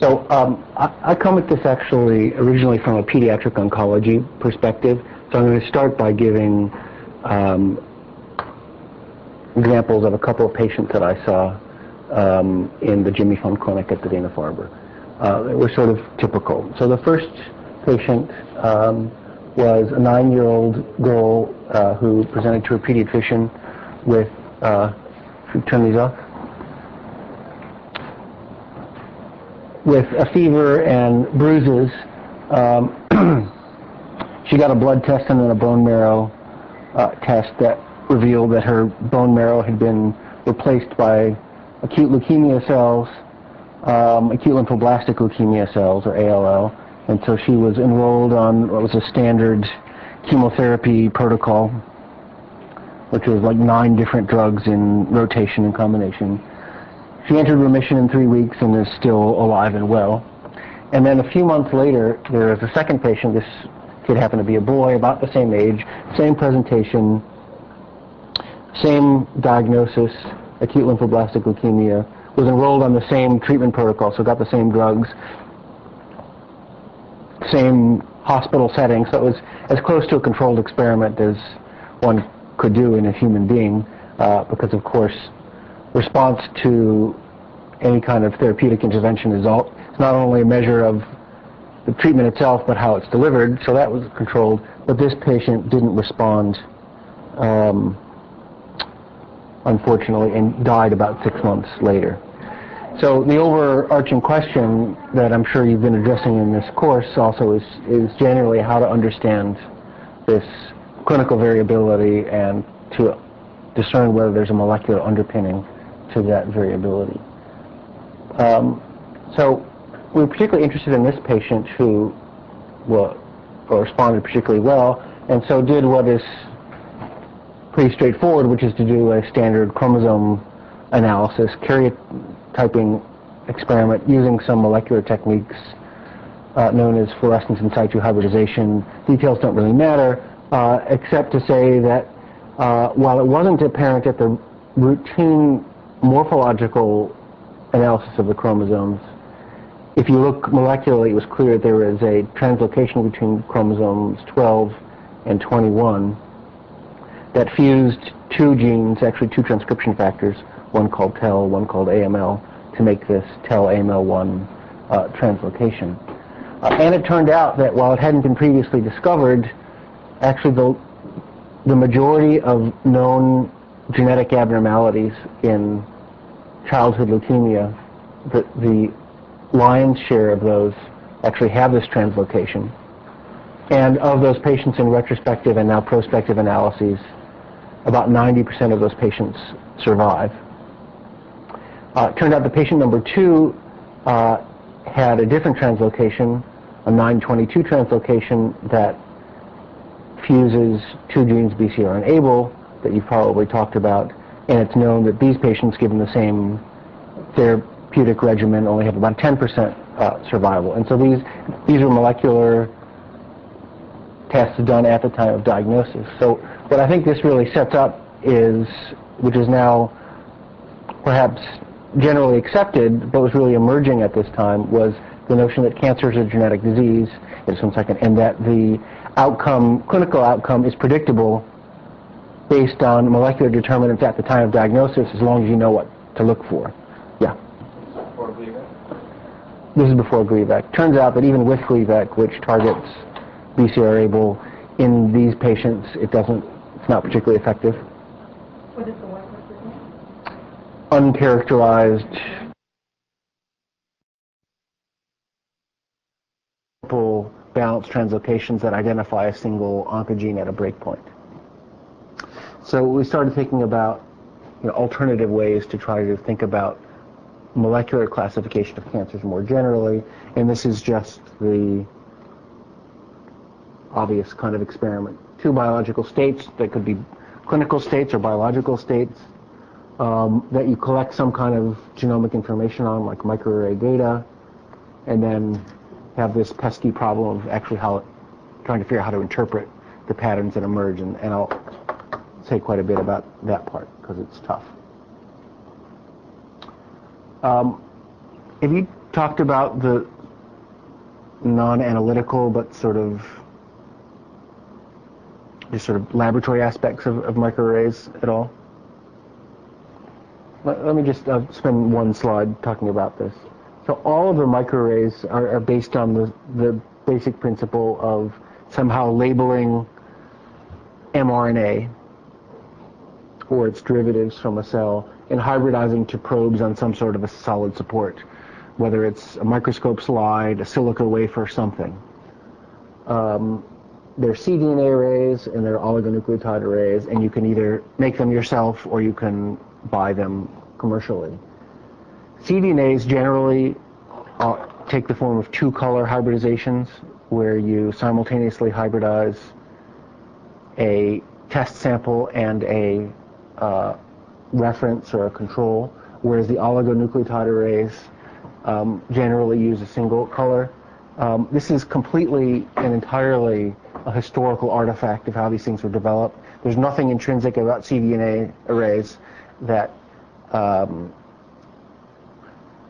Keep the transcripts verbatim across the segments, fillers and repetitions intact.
So um, I, I come at this actually originally from a pediatric oncology perspective. So I'm going to start by giving um, examples of a couple of patients that I saw um, in the Jimmy Fund clinic at the Dana-Farber. Uh, they were sort of typical. So the first patient um, was a nine-year-old girl uh, who presented to a pediatrician with, uh, should we turn these off? With a fever and bruises. Um, she got a blood test and then a bone marrow uh, test that revealed that her bone marrow had been replaced by acute leukemia cells, um, acute lymphoblastic leukemia cells, or A L L. And so she was enrolled on what was a standard chemotherapy protocol, which was like nine different drugs in rotation and combination. She entered remission in three weeks and is still alive and well. And then a few months later, there was a second patient. This kid happened to be a boy, about the same age, same presentation, same diagnosis, acute lymphoblastic leukemia, was enrolled on the same treatment protocol, so got the same drugs, same hospital setting. So it was as close to a controlled experiment as one could do in a human being, uh, because of course response to any kind of therapeutic intervention is all, it's not only a measure of the treatment itself but how it's delivered, so that was controlled. But this patient didn't respond, um, unfortunately, and died about six months later. So the overarching question that I'm sure you've been addressing in this course also is, is generally how to understand this clinical variability and to discern whether there's a molecular underpinning to that variability. Um, so we're particularly interested in this patient who well, responded particularly well, and so did what is pretty straightforward, which is to do a standard chromosome analysis, karyotyping experiment using some molecular techniques uh, known as fluorescence in situ hybridization. Details don't really matter, uh, except to say that uh, while it wasn't apparent at the routine morphological analysis of the chromosomes, if you look molecularly, it was clear that there is a translocation between chromosomes twelve and twenty-one that fused two genes, actually two transcription factors, one called T E L, one called A M L, to make this T E L A M L one uh, translocation. Uh, and it turned out that while it hadn't been previously discovered, actually the, the majority of known genetic abnormalities in childhood leukemia, the, the lion's share of those actually have this translocation. And of those patients in retrospective and now prospective analyses, about ninety percent of those patients survive. Uh, it turned out the patient number two uh, had a different translocation, a nine twenty-two translocation that fuses two genes, B C R and A B L, that you've probably talked about. And it's known that these patients, given the same therapeutic regimen, only have about ten percent uh, survival. And so these, these are molecular tests done at the time of diagnosis. So what I think this really sets up is, which is now perhaps generally accepted, but was really emerging at this time, was the notion that cancer is a genetic disease, in some second, and that the outcome, clinical outcome, is predictable based on molecular determinants at the time of diagnosis, as long as you know what to look for. Yeah? Before Gleevec? This is before Gleevec. Turns out that even with Gleevec, which targets B C R A B L, in these patients, it doesn't, it's not particularly effective. What is the one percent? Uncharacterized multiple balanced translocations that identify a single oncogene at a breakpoint. So we started thinking about, you know, alternative ways to try to think about molecular classification of cancers more generally, and this is just the obvious kind of experiment. Two biological states that could be clinical states or biological states um, that you collect some kind of genomic information on, like microarray data, and then have this pesky problem of actually how trying to figure out how to interpret the patterns that emerge. And, and I'll say quite a bit about that part because it's tough. Um, if you talked about the non-analytical but sort of just sort of laboratory aspects of, of microarrays at all? Let, let me just uh, spend one slide talking about this. So all of the microarrays are, are based on the, the basic principle of somehow labeling mRNA or its derivatives from a cell and hybridizing to probes on some sort of a solid support, whether it's a microscope slide, a silica wafer, something. Um, They're cDNA arrays and they're oligonucleotide arrays, and you can either make them yourself or you can buy them commercially. cDNAs generally uh, take the form of two-color hybridizations, where you simultaneously hybridize a test sample and a uh, reference or a control, whereas the oligonucleotide arrays um, generally use a single color. Um, this is completely and entirely a historical artifact of how these things were developed. There's nothing intrinsic about cDNA arrays that um,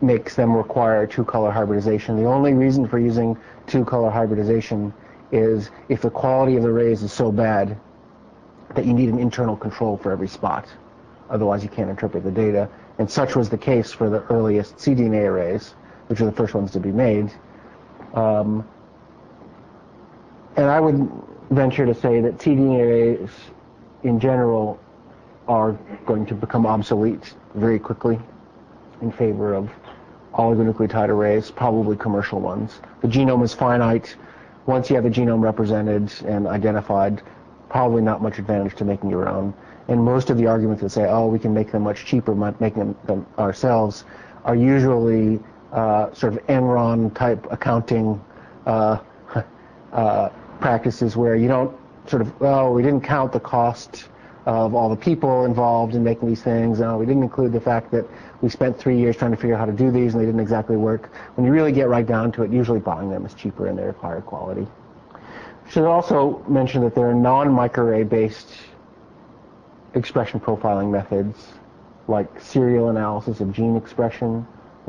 makes them require two-color hybridization. The only reason for using two-color hybridization is if the quality of the arrays is so bad that you need an internal control for every spot. Otherwise, you can't interpret the data. And such was the case for the earliest cDNA arrays, which are the first ones to be made. Um, And I would venture to say that cDNA arrays in general are going to become obsolete very quickly in favor of oligonucleotide arrays, probably commercial ones. The genome is finite. Once you have the genome represented and identified, probably not much advantage to making your own. And most of the arguments that say, oh, we can make them much cheaper, making them ourselves, are usually uh, sort of Enron type accounting uh, uh, practices where you don't sort of, well, we didn't count the cost of all the people involved in making these things. No, we didn't include the fact that we spent three years trying to figure out how to do these and they didn't exactly work. When you really get right down to it, usually buying them is cheaper and they're of higher quality. I should also mention that there are non-microarray based expression profiling methods like serial analysis of gene expression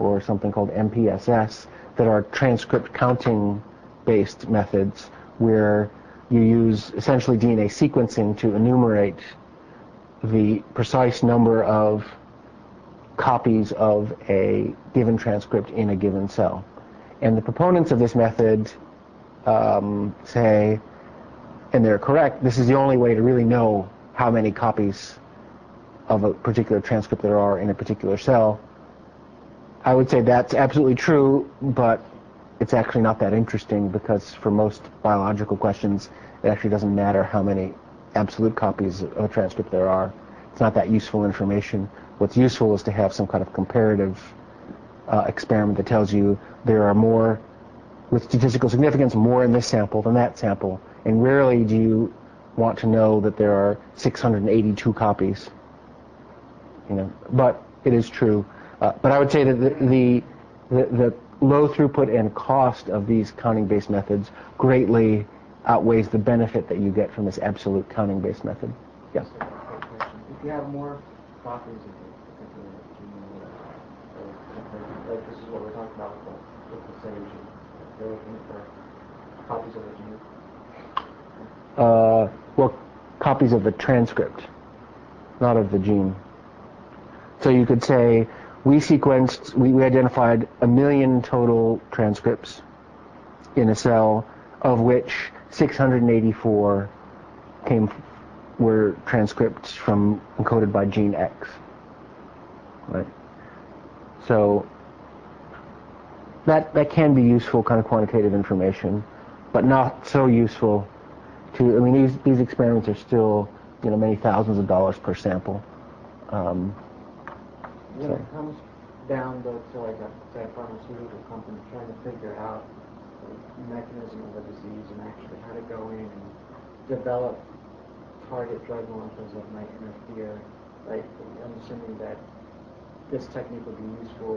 or something called M P S S that are transcript counting based methods, where you use essentially D N A sequencing to enumerate the precise number of copies of a given transcript in a given cell. And the proponents of this method um, say, and they're correct, this is the only way to really know how many copies of a particular transcript there are in a particular cell. I would say that's absolutely true, but it's actually not that interesting, because for most biological questions, it actually doesn't matter how many absolute copies of a transcript there are. It's not that useful information. What's useful is to have some kind of comparative uh, experiment that tells you there are more, with statistical significance, more in this sample than that sample. And rarely do you want to know that there are six hundred eighty-two copies. You know, but it is true. Uh, but I would say that the, the, the, the low throughput and cost of these counting-based methods greatly outweighs the benefit that you get from this absolute counting-based method. Yes? If you have more copies of the particular gene, like this is what we're talking about with the same gene, they're looking for copies of the gene? Uh, well, copies of the transcript, not of the gene. So you could say, We sequenced, we, we identified a million total transcripts in a cell, of which six hundred eighty-four came, were transcripts from encoded by gene X. Right? So that, that can be useful kind of quantitative information, but not so useful to, I mean, these, these experiments are still, you know, many thousands of dollars per sample. Um, When it comes down though to like a, say, a pharmaceutical company trying to figure out the mechanism of the disease and actually how to go in and develop target drug molecules that might interfere, like I'm assuming that this technique would be useful.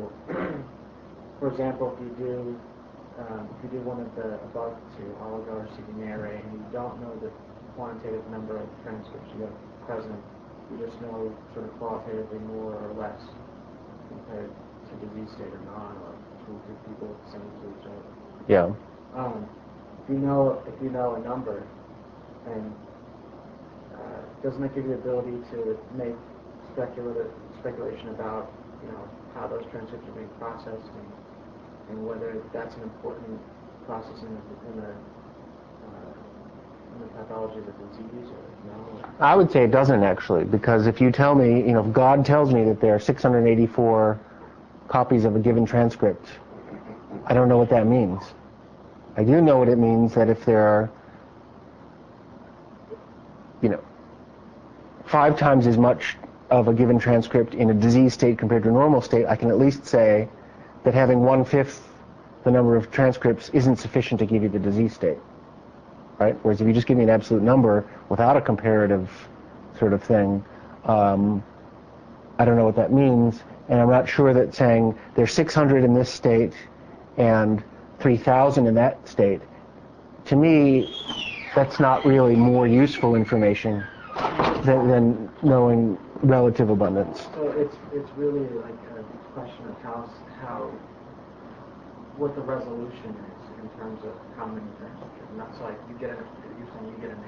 For example, if you do um, if you do one of the above two, oligo or cDNA array, and you don't know the quantitative number of transcripts you have present, you just know sort of qualitatively more or less compared to disease state or non, or two hundred fifty books and research. Yeah. Um, if you know if you know a number, and uh, doesn't it give you the ability to make speculative speculation about you know how those transcripts are being processed and and whether that's an important process in the in the, uh, in the pathology of the disease or no? I would say it doesn't actually, because if you tell me, you know, if God tells me that there are six hundred eighty-four copies of a given transcript, I don't know what that means. I do know what it means that if there are, you know, five times as much of a given transcript in a disease state compared to a normal state, I can at least say that having one-fifth the number of transcripts isn't sufficient to give you the disease state, right? Whereas if you just give me an absolute number without a comparative sort of thing, um, I don't know what that means, and I'm not sure that saying there's six hundred in this state and three thousand in that state, to me, that's not really more useful information than, than knowing relative abundance. So it's, it's really like a question of how, how, what the resolution is in terms of how many transcripts. And that's like you get an, you're saying you get an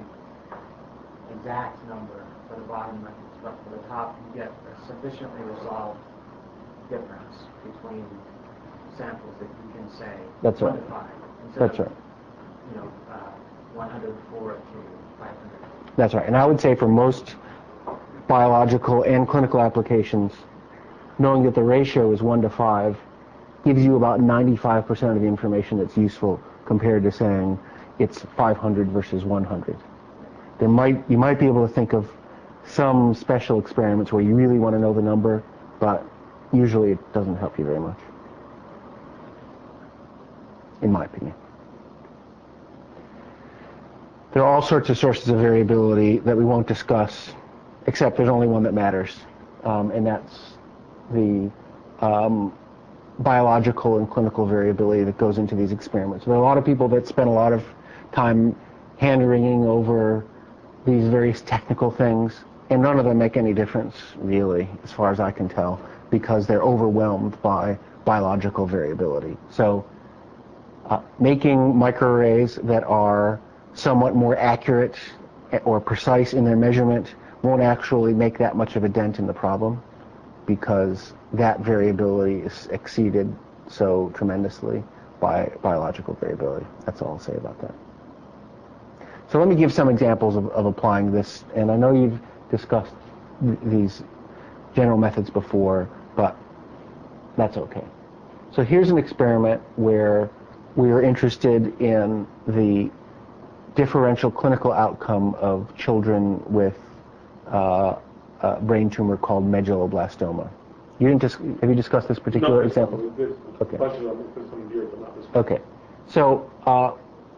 exact number for the bottom records, but for the top you get a sufficiently resolved difference between samples that you can say that's right. That's of, right. You know, uh, one hundred four to five hundred. That's right. And I would say for most biological and clinical applications, knowing that the ratio is one to five gives you about ninety-five percent of the information that's useful compared to saying it's five hundred versus one hundred. There might, you might be able to think of some special experiments where you really want to know the number, but usually it doesn't help you very much, in my opinion. There are all sorts of sources of variability that we won't discuss, except there's only one that matters, um, and that's the um, biological and clinical variability that goes into these experiments. There are a lot of people that spend a lot of time hand-wringing over these various technical things, and none of them make any difference, really, as far as I can tell, because they're overwhelmed by biological variability. So uh, making microarrays that are somewhat more accurate or precise in their measurement won't actually make that much of a dent in the problem, because that variability is exceeded so tremendously by biological variability. That's all I'll say about that. So let me give some examples of, of applying this, and I know you've discussed th these general methods before, but that's okay. So here's an experiment where we are interested in the differential clinical outcome of children with Uh, uh, brain tumor called medulloblastoma. You didn't dis have you discussed this particular no, example? Okay. Okay. So uh,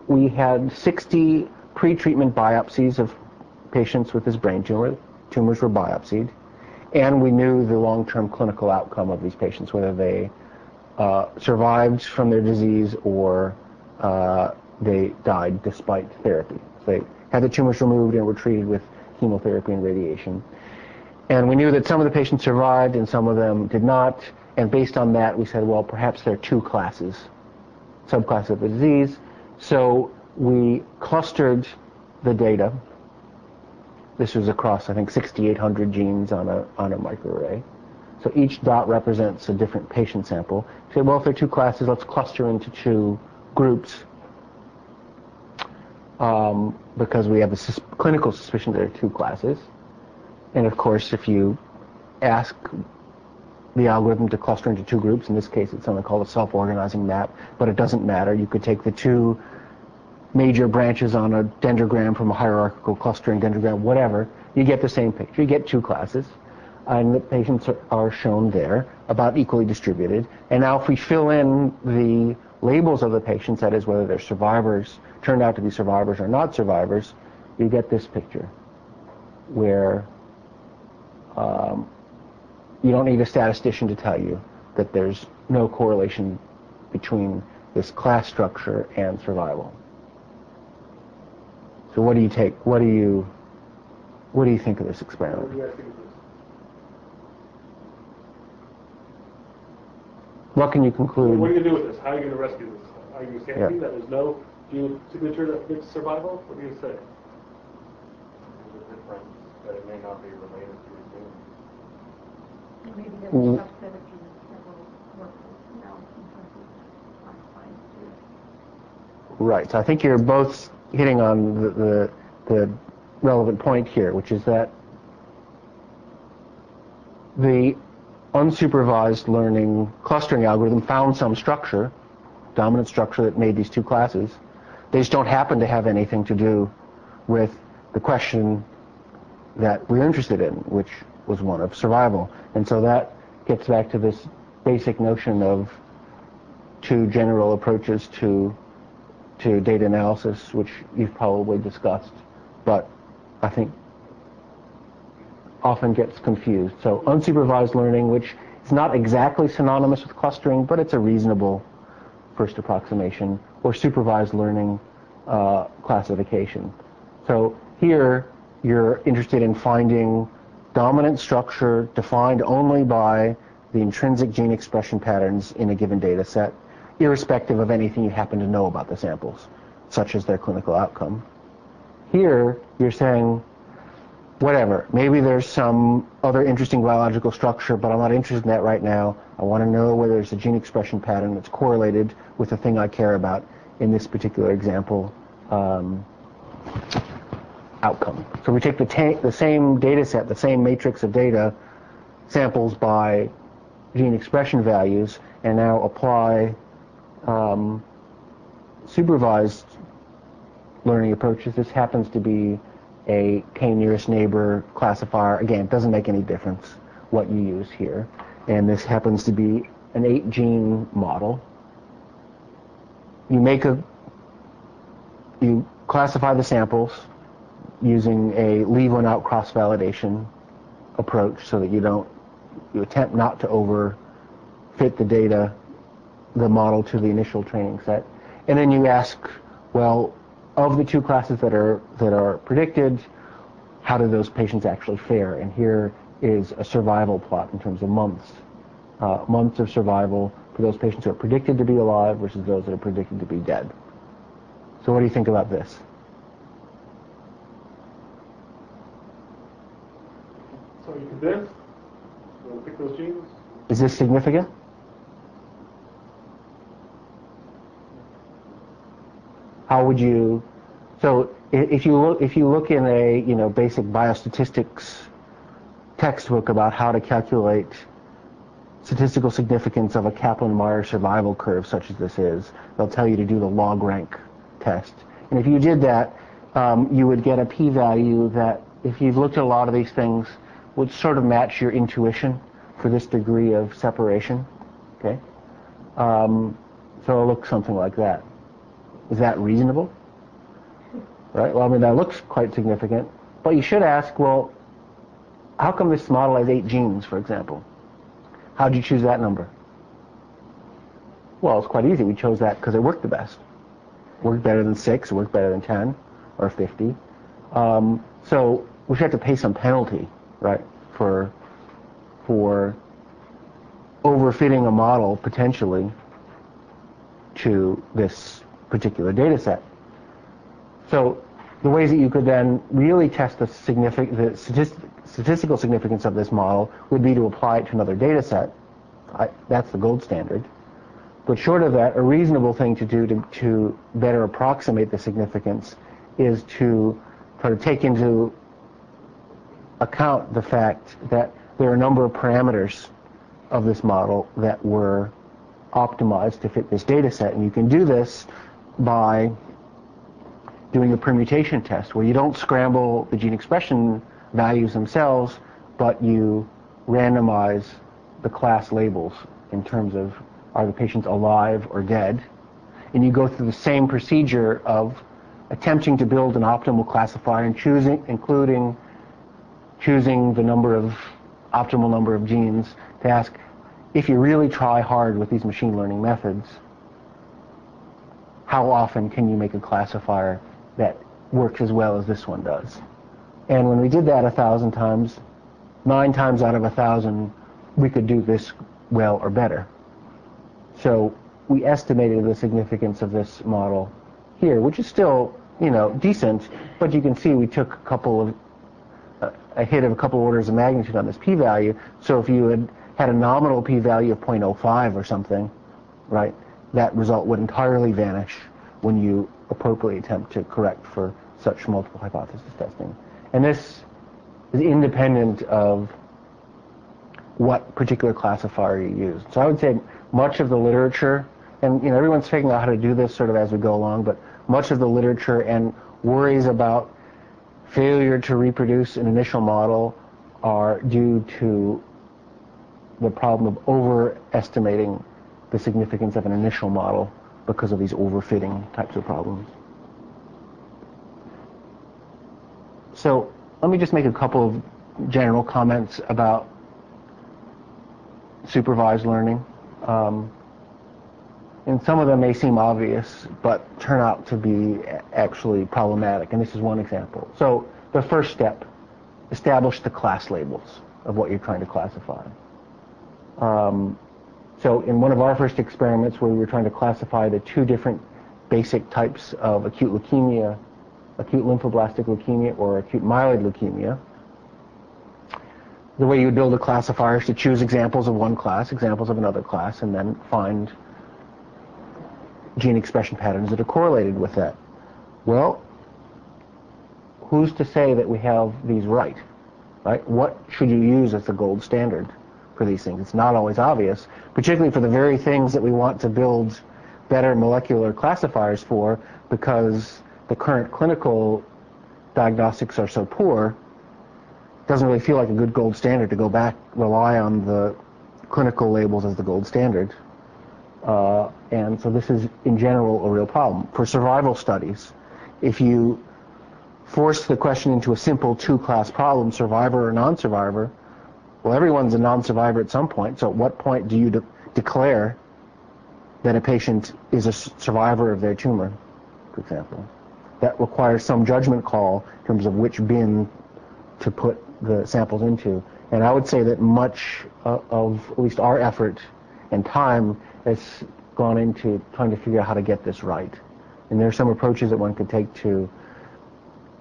we had sixty pre-treatment biopsies of patients with this brain tumor. Tumors were biopsied, and we knew the long-term clinical outcome of these patients, whether they uh, survived from their disease or uh, they died despite therapy. So they had the tumors removed and were treated with chemotherapy and radiation. And we knew that some of the patients survived and some of them did not. And based on that, we said, well, perhaps there are two classes, subclasses of the disease. So we clustered the data. This was across, I think, sixty-eight hundred genes on a, on a microarray. So each dot represents a different patient sample. We said, well, if there are two classes, let's cluster into two groups. Um, because we have a sus clinical suspicion there are two classes. And of course, if you ask the algorithm to cluster into two groups, in this case it's something called a self-organizing map, but it doesn't matter. You could take the two major branches on a dendrogram from a hierarchical clustering dendrogram, whatever, you get the same picture. You get two classes, and the patients are, are shown there, about equally distributed. And now if we fill in the labels of the patients, that is, whether they're survivors, turned out to be survivors or not survivors, you get this picture where um, you don't need a statistician to tell you that there's no correlation between this class structure and survival. So what do you take? What do you what do you think of this experiment? What can you conclude? What are you going to do with this? How are you going to rescue this? Are you saying yeah. that there's no gene signature that predicts survival? What do you say? There's a difference that it may not be related to the gene. Maybe there's a subset of genes that will work now in terms of modifying genes. Right. So I think you're both hitting on the, the, the relevant point here, which is that the unsupervised learning clustering algorithm found some structure, dominant structure that made these two classes. They just don't happen to have anything to do with the question that we're interested in, which was one of survival. And so that gets back to this basic notion of two general approaches to to data analysis, which you've probably discussed, but I think often gets confused. So unsupervised learning, which is not exactly synonymous with clustering, but it's a reasonable first approximation, or supervised learning uh, classification. So here you're interested in finding dominant structure defined only by the intrinsic gene expression patterns in a given data set, irrespective of anything you happen to know about the samples, such as their clinical outcome. Here you're saying, whatever, maybe there's some other interesting biological structure, but I'm not interested in that right now. I want to know whether there's a gene expression pattern that's correlated with the thing I care about, in this particular example, um, outcome. So we take the, ta the same data set, the same matrix of data, samples by gene expression values, and now apply um, supervised learning approaches. This happens to be a k-nearest neighbor classifier. Again, it doesn't make any difference what you use here. And this happens to be an eight-gene model. You make a, you classify the samples using a leave one out cross-validation approach so that you don't, you attempt not to overfit the data, the model to the initial training set. And then you ask, well, of the two classes that are that are predicted, how do those patients actually fare? And here is a survival plot in terms of months, uh, months of survival for those patients who are predicted to be alive versus those that are predicted to be dead. So what do you think about this? So you can this, we'll pick those genes. Is this significant? How would you? So if you look, if you look in a you know basic biostatistics textbook about how to calculate statistical significance of a Kaplan-Meier survival curve, such as this is, they'll tell you to do the log rank test. And if you did that, um, you would get a p-value that, if you've looked at a lot of these things, would sort of match your intuition for this degree of separation. Okay, um, so it'll look something like that. Is that reasonable? Right? Well, I mean, that looks quite significant. But you should ask, well, how come this model has eight genes, for example? How did you choose that number? Well, it's quite easy. We chose that because it worked the best. It worked better than six, it worked better than ten, or fifty. Um, so we should have to pay some penalty, right, for, for overfitting a model, potentially, to this particular data set. So the ways that you could then really test the, signific the statist statistical significance of this model would be to apply it to another data set. I, that's the gold standard. But short of that, a reasonable thing to do to, to better approximate the significance is to try to take into account the fact that there are a number of parameters of this model that were optimized to fit this data set. And you can do this by doing a permutation test where you don't scramble the gene expression values themselves, but you randomize the class labels in terms of, are the patients alive or dead? And you go through the same procedure of attempting to build an optimal classifier and choosing, including choosing the number of, optimal number of genes to ask, if you really try hard with these machine learning methods, how often can you make a classifier that works as well as this one does? And when we did that a thousand times, nine times out of a thousand, we could do this well or better. So we estimated the significance of this model here, which is still, you know, decent, but you can see we took a couple of uh, a hit of a couple orders of magnitude on this p-value. So if you had had a nominal p-value of zero point zero five or something, right, that result would entirely vanish when you appropriately attempt to correct for such multiple hypothesis testing. And this is independent of what particular classifier you use. So I would say much of the literature, and you know, everyone's figuring out how to do this sort of as we go along, but much of the literature and worries about failure to reproduce an initial model are due to the problem of overestimating the significance of an initial model because of these overfitting types of problems. So let me just make a couple of general comments about supervised learning. Um, and some of them may seem obvious, but turn out to be actually problematic. And this is one example. So the first step, establish the class labels of what you're trying to classify. Um, so in one of our first experiments where we were trying to classify the two different basic types of acute leukemia, acute lymphoblastic leukemia or acute myeloid leukemia, the way you would build a classifier is to choose examples of one class, examples of another class, and then find gene expression patterns that are correlated with that. Well, who's to say that we have these right? Right? What should you use as the gold standard for these things? It's not always obvious, particularly for the very things that we want to build better molecular classifiers for, because the current clinical diagnostics are so poor. Doesn't really feel like a good gold standard to go back, rely on the clinical labels as the gold standard. Uh, and so this is, in general, a real problem. For survival studies, if you force the question into a simple two-class problem, survivor or non-survivor, well, everyone's a non-survivor at some point, so at what point do you de- declare that a patient is a survivor of their tumor, for example? That requires some judgment call in terms of which bin to put the samples into. And I would say that much uh, of at least our effort and time has gone into trying to figure out how to get this right. And there are some approaches that one could take to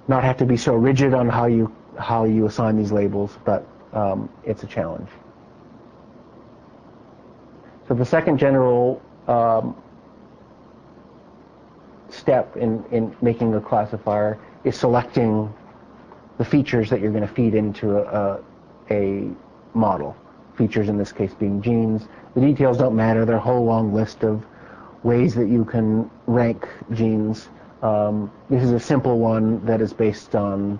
not have to be so rigid on how you how you assign these labels, but um, it's a challenge. So the second general um, step in, in making a classifier is selecting the features that you're going to feed into a, a, a model. Features in this case being genes. The details don't matter. There are a whole long list of ways that you can rank genes. Um, this is a simple one that is based on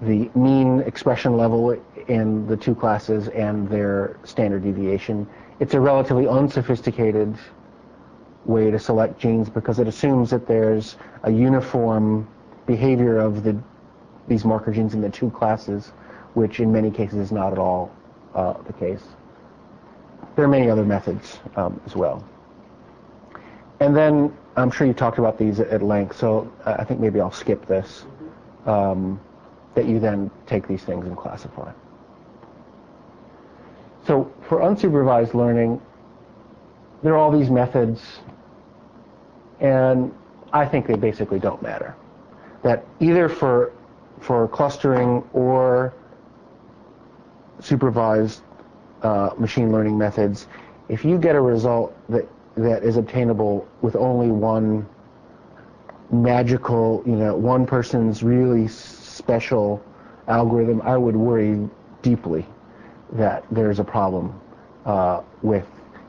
the mean expression level in the two classes and their standard deviation. It's a relatively unsophisticated way to select genes because it assumes that there's a uniform behavior of the these marker genes in the two classes, which in many cases is not at all uh, the case. There are many other methods um, as well. And then I'm sure you talked about these at length, so I think maybe I'll skip this, um, that you then take these things and classify. So for unsupervised learning, there are all these methods, and I think they basically don't matter. That either for for clustering or supervised uh, machine learning methods, if you get a result that that is obtainable with only one magical, you know, one person's really special algorithm, I would worry deeply that there's a problem uh, with,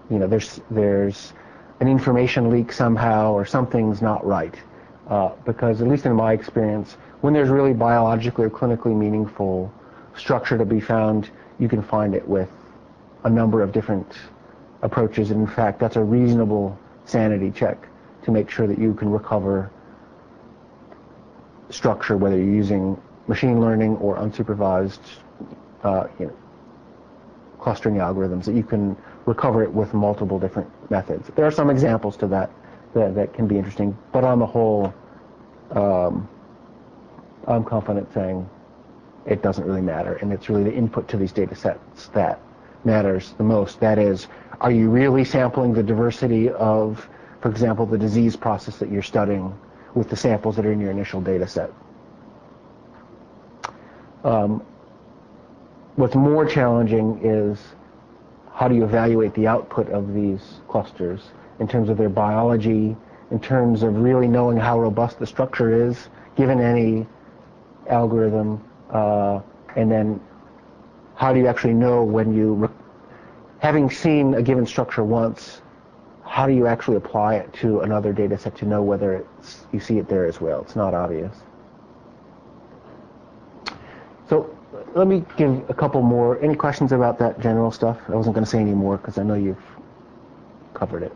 you know, there's there's an information leak somehow or something's not right, uh, because at least in my experience, when there's really biologically or clinically meaningful structure to be found, you can find it with a number of different approaches. And in fact, that's a reasonable sanity check to make sure that you can recover structure, whether you're using machine learning or unsupervised uh, you know, clustering algorithms, that you can recover it with multiple different methods. There are some examples to that that, that can be interesting, but on the whole, um, I'm confident saying it doesn't really matter, and it's really the input to these data sets that matters the most. That is, are you really sampling the diversity of, for example, the disease process that you're studying with the samples that are in your initial data set? Um, what's more challenging is how do you evaluate the output of these clusters in terms of their biology, in terms of really knowing how robust the structure is, given any algorithm, uh, and then how do you actually know when you, having seen a given structure once, how do you actually apply it to another data set to know whether it's, you see it there as well? It's not obvious. So let me give a couple more. Any questions about that general stuff? I wasn't going to say any more because I know you've covered it.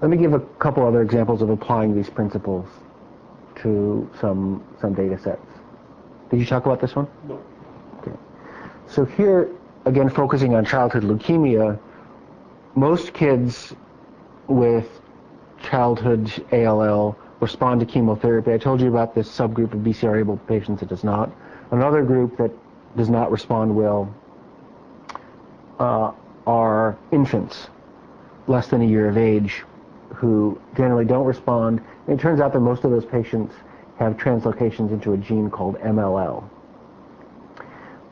Let me give a couple other examples of applying these principles to some some data sets. Did you talk about this one? No. Okay. So here, again, focusing on childhood leukemia, most kids with childhood A L L respond to chemotherapy. I told you about this subgroup of B C R-able patients that does not. Another group that does not respond well uh, are infants less than a year of age who generally don't respond. And it turns out that most of those patients have translocations into a gene called M L L.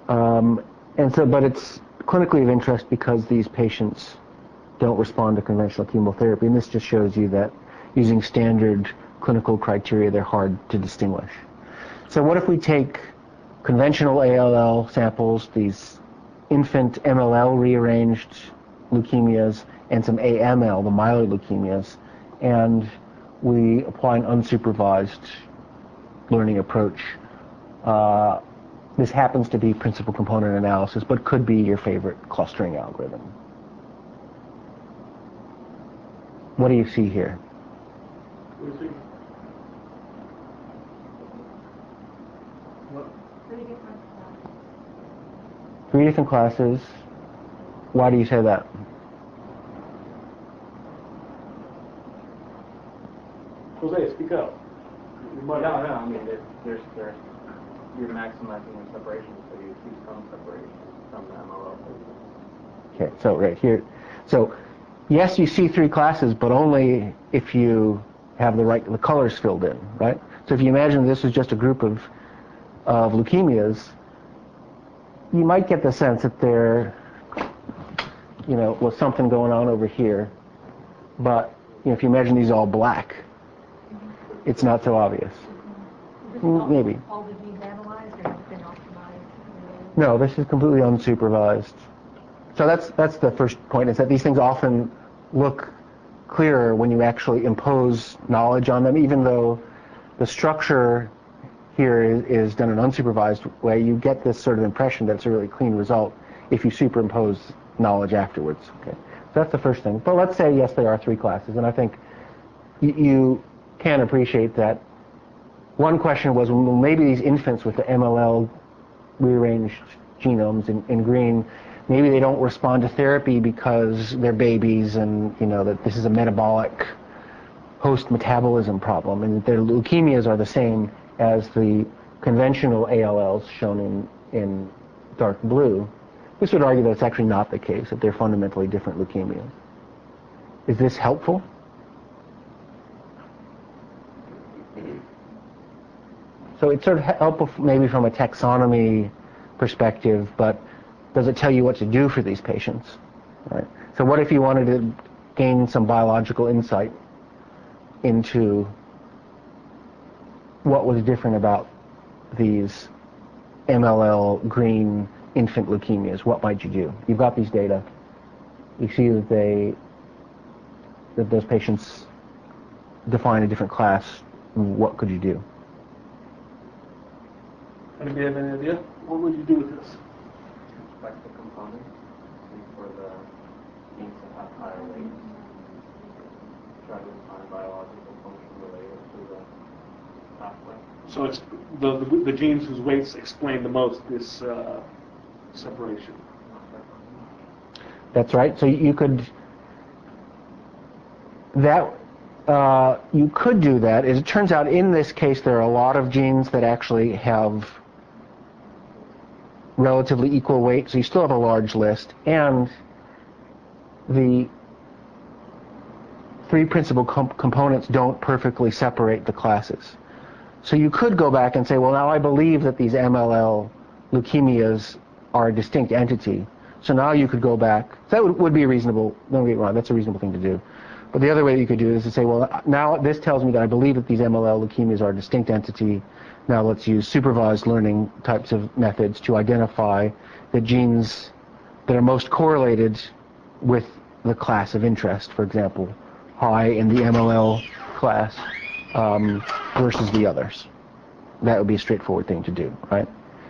Um, and so, but it's clinically of interest because these patients don't respond to conventional chemotherapy. And this just shows you that using standard clinical criteria, they're hard to distinguish. So what if we take conventional A L L samples, these infant M L L rearranged leukemias, and some A M L, the myeloid leukemias, and we apply an unsupervised learning approach. Uh, this happens to be principal component analysis, but could be your favorite clustering algorithm. What do you see here? What do you see? What? Three different classes. Three different classes. Why do you say that? Jose, speak up. No, no, I mean, there's, there's, there's, you're maximizing your separation, so you see some separation from the M L L. Okay, so right here. So, yes, you see three classes, but only if you have the right the colors filled in, right? So if you imagine this is just a group of, of leukemias, you might get the sense that there, you know, was something going on over here, but you know, if you imagine these all black, it's not so obvious. Mm-hmm. Maybe. All the genes analyzed or have been optimized? No, this is completely unsupervised. So that's that's the first point, is that these things often look clearer when you actually impose knowledge on them. Even though the structure here is, is done in an unsupervised way, you get this sort of impression that it's a really clean result if you superimpose knowledge afterwards. Okay. So that's the first thing. But let's say, yes, there are three classes, and I think y you... can appreciate that. One question was, well, maybe these infants with the M L L rearranged genomes in, in green, maybe they don't respond to therapy because they're babies and, you know, that this is a metabolic host metabolism problem and their leukemias are the same as the conventional A L Ls shown in, in dark blue. This would argue that it's actually not the case, that they're fundamentally different leukemias. Is this helpful? So it's sort of helpful maybe from a taxonomy perspective, but does it tell you what to do for these patients? Right. So what if you wanted to gain some biological insight into what was different about these M L L green infant leukemias? What might you do? You've got these data. You see that they that those patients define a different class. What could you do? Anybody have any idea? What would you do with this? Select the component for the genes that have higher weights. Try to find biological function related to the pathway. So it's the, the, the genes whose weights explain the most this uh, separation. That's right. So you could that. Uh, you could do that. As it turns out, in this case, there are a lot of genes that actually have relatively equal weight, so you still have a large list, and the three principal comp components don't perfectly separate the classes. So you could go back and say, well, now I believe that these M L L leukemias are a distinct entity. So now you could go back. That would, would be a reasonable, don't get me wrong, that's a reasonable thing to do. But the other way that you could do is to say, well, now this tells me that I believe that these M L L leukemias are a distinct entity. Now let's use supervised learning types of methods to identify the genes that are most correlated with the class of interest, for example, high in the M L L class um, versus the others. That would be a straightforward thing to do, right?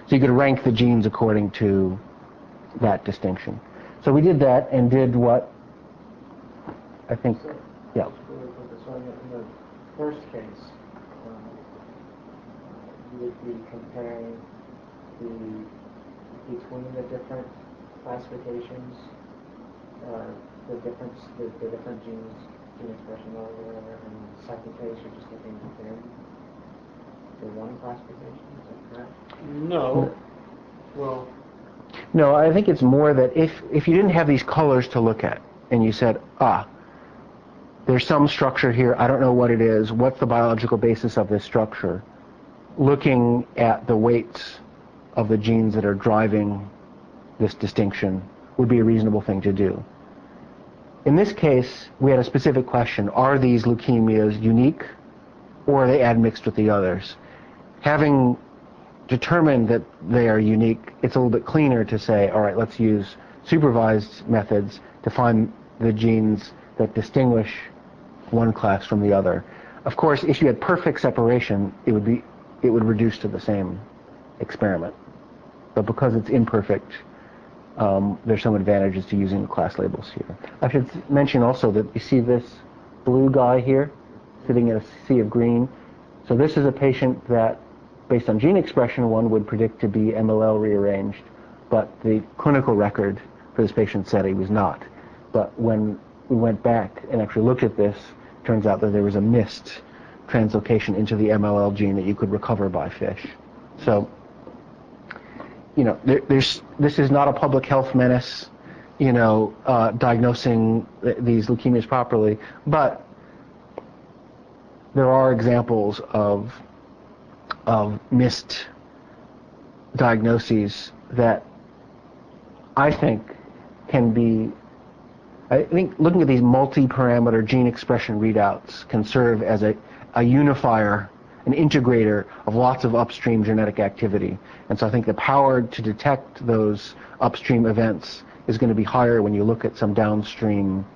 So you could rank the genes according to that distinction. So we did that and did what I think, yeah. So in the first case, um, you would be comparing the between the different classifications, uh, the difference, the, the different genes, gene expression level, or whatever. And in the second case, you're just looking within the one classification. Is that correct? No. Well. No, I think it's more that if if you didn't have these colors to look at, and you said, ah, there's some structure here, I don't know what it is, what's the biological basis of this structure, looking at the weights of the genes that are driving this distinction would be a reasonable thing to do. In this case, we had a specific question: are these leukemias unique, or are they admixed with the others? Having determined that they are unique, it's a little bit cleaner to say, all right, let's use supervised methods to find the genes that distinguish one class from the other. Of course, if you had perfect separation, it would be it would reduce to the same experiment. But because it's imperfect, um, there's some advantages to using the class labels here. I should mention also that you see this blue guy here, sitting in a sea of green. So this is a patient that, based on gene expression, one would predict to be M L L rearranged, but the clinical record for this patient said he was not. But when we went back and actually looked at this, it turns out that there was a missed translocation into the M L L gene that you could recover by FISH. So, you know, there, there's this is not a public health menace, you know, uh, diagnosing th these leukemias properly, but there are examples of of missed diagnoses that I think can be, I think looking at these multi-parameter gene expression readouts can serve as a, a unifier, an integrator of lots of upstream genetic activity. And so I think the power to detect those upstream events is going to be higher when you look at some downstream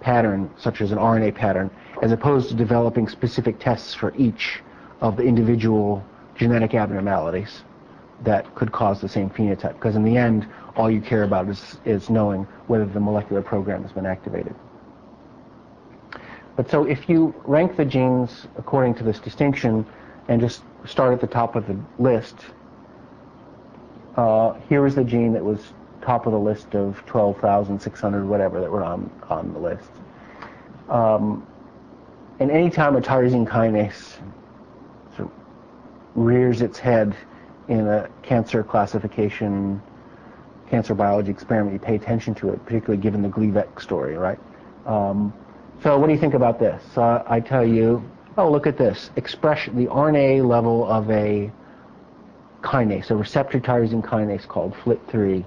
pattern, such as an R N A pattern, as opposed to developing specific tests for each of the individual genetic abnormalities that could cause the same phenotype, because in the end, all you care about is, is knowing whether the molecular program has been activated. But so if you rank the genes according to this distinction and just start at the top of the list, uh, here is the gene that was top of the list of twelve thousand six hundred, whatever, that were on, on the list. Um, and any time a tyrosine kinase sort of rears its head in a cancer classification, cancer biology experiment, you pay attention to it, particularly given the Gleevec story, right? Um, so what do you think about this? Uh, I tell you, oh, look at this. Expression, the R N A level of a kinase, a receptor tyrosine kinase called F L T three,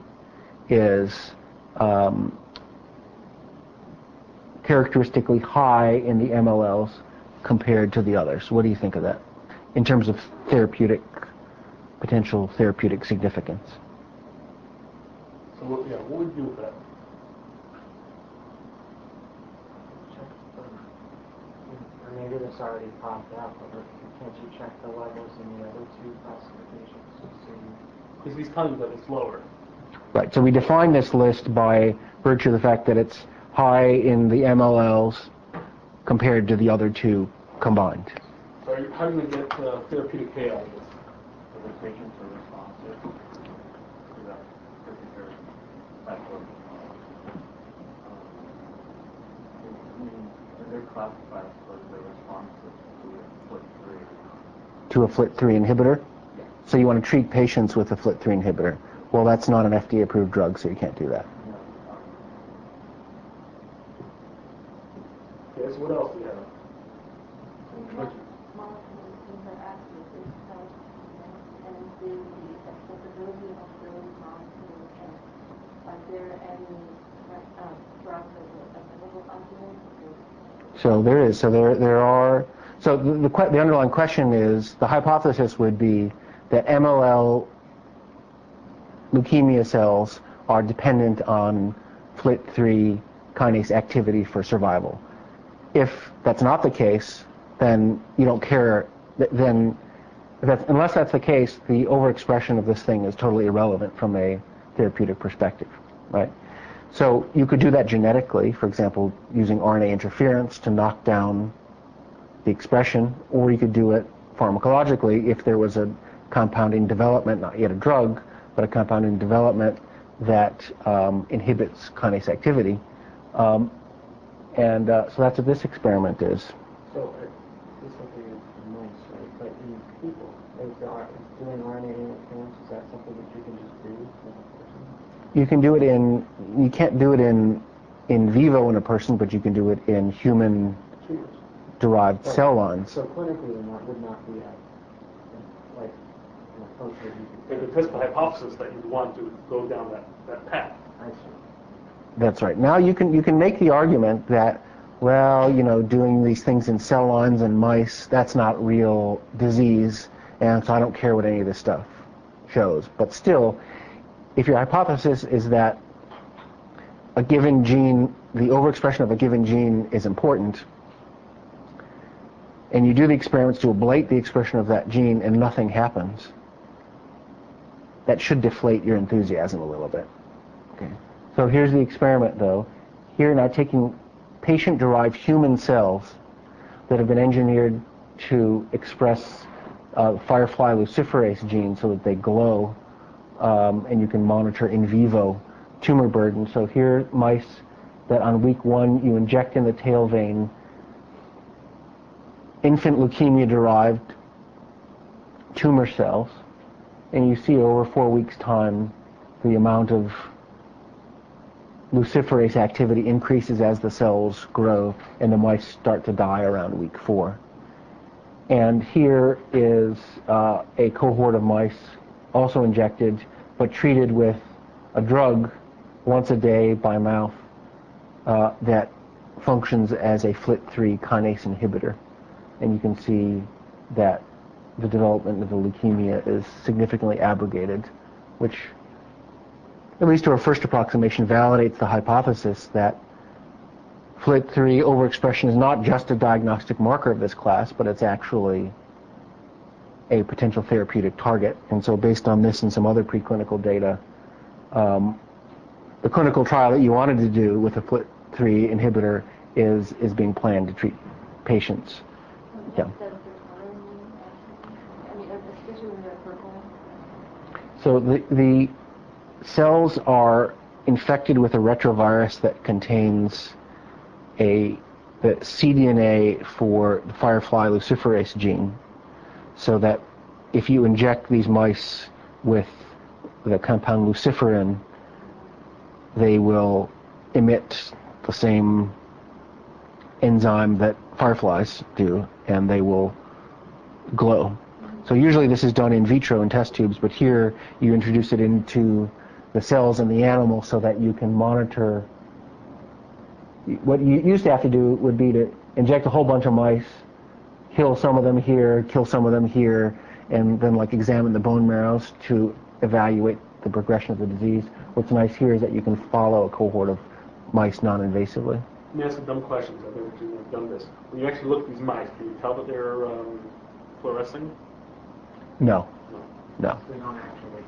is um, characteristically high in the M L Ls compared to the others. What do you think of that in terms of therapeutic potential therapeutic significance? So what, yeah, what would you do with that? Check the, or maybe this already popped out, but can't you check the levels in the other two classifications? Because these kinds of levels lower. Right, so we define this list by virtue of the fact that it's high in the M L Ls compared to the other two combined. So are you, how do we get uh, therapeutic K out of this? To a F L T three inhibitor? Yeah. So you want to treat patients with a F L T three inhibitor. Well, that's not an F D A-approved drug, so you can't do that. Yes, what else do you have? So there is. So there, there are. So the, the, the underlying question is, the hypothesis would be that M L L leukemia cells are dependent on F L T three kinase activity for survival. If that's not the case, then you don't care. Then, if that's, unless that's the case, the overexpression of this thing is totally irrelevant from a therapeutic perspective, right? So you could do that genetically, for example, using R N A interference to knock down the expression, or you could do it pharmacologically if there was a compound in development, not yet a drug, but a compound in development that um, inhibits kinase activity. Um, and uh, so that's what this experiment is. So it's something that's nice, right? But in people, is doing R N A interference, is that something that you can just do? You can do it in, you can't do it in in vivo in a person, but you can do it in human derived so, cell lines. So clinically that would not be a, like an approach that you could. There's a principal hypothesis that you'd want to go down that, that path. I see. That's right. Now you can you can make the argument that, well, you know, doing these things in cell lines and mice, that's not real disease, and so I don't care what any of this stuff shows. But still, if your hypothesis is that a given gene, the overexpression of a given gene is important, and you do the experiments to ablate the expression of that gene and nothing happens, that should deflate your enthusiasm a little bit. Okay. So here's the experiment, though. Here now taking patient-derived human cells that have been engineered to express uh, firefly luciferase gene so that they glow. Um, and you can monitor in vivo tumor burden. So here, mice that on week one you inject in the tail vein infant leukemia-derived tumor cells, and you see over four weeks' time the amount of luciferase activity increases as the cells grow, and the mice start to die around week four. And here is uh, a cohort of mice also injected, but treated with a drug once a day by mouth uh, that functions as a F L T three kinase inhibitor. And you can see that the development of the leukemia is significantly abrogated, which, at least to our first approximation, validates the hypothesis that F L T three overexpression is not just a diagnostic marker of this class, but it's actually a potential therapeutic target. And so based on this and some other preclinical data, um, the clinical trial that you wanted to do with a F L T three inhibitor is is being planned to treat patients. Yeah. So the, the cells are infected with a retrovirus that contains a the cDNA for the firefly luciferase gene. So that if you inject these mice with the compound luciferin, they will emit the same enzyme that fireflies do, and they will glow. So usually this is done in vitro in test tubes, but here you introduce it into the cells in the animal so that you can monitor. What you used to have to do would be to inject a whole bunch of mice, kill some of them here, kill some of them here, and then like examine the bone marrows to evaluate the progression of the disease. What's nice here is that you can follow a cohort of mice non-invasively. Let me ask some dumb questions. I've never done this. When you actually look at these mice, can you tell that they're um, fluorescing? No. No. They're not actually.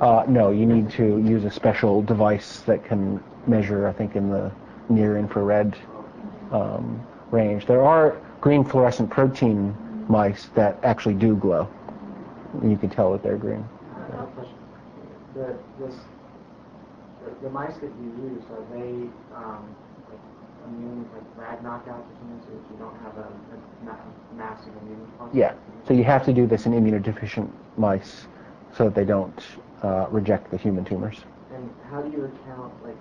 Uh, no, you need to use a special device that can measure, I think, in the near-infrared um, range. There are green fluorescent protein mice that actually do glow. You can tell that they're green. Yeah. The, this, the, the mice that you use, are they um, like immune, like rad knockouts or something, so that you don't have a, a, a massive immune response? Yeah. So you have to do this in immunodeficient mice so that they don't uh, reject the human tumors. And how do you account, like,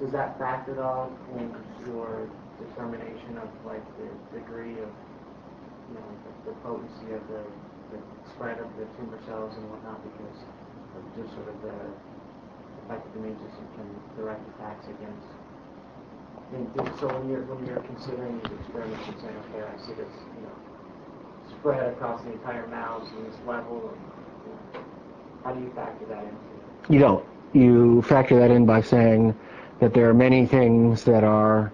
does that factor at all in your determination of, like, the degree of, you know, the, the potency of the, the spread of the tumor cells and whatnot, because of just sort of the fact that the immune system can direct attacks against? And so when you're, when you're considering these experiments and saying, okay, I see this, you know, spread across the entire mouse and this level, and, you know, how do you factor that in? You don't. You factor that in by saying that there are many things that are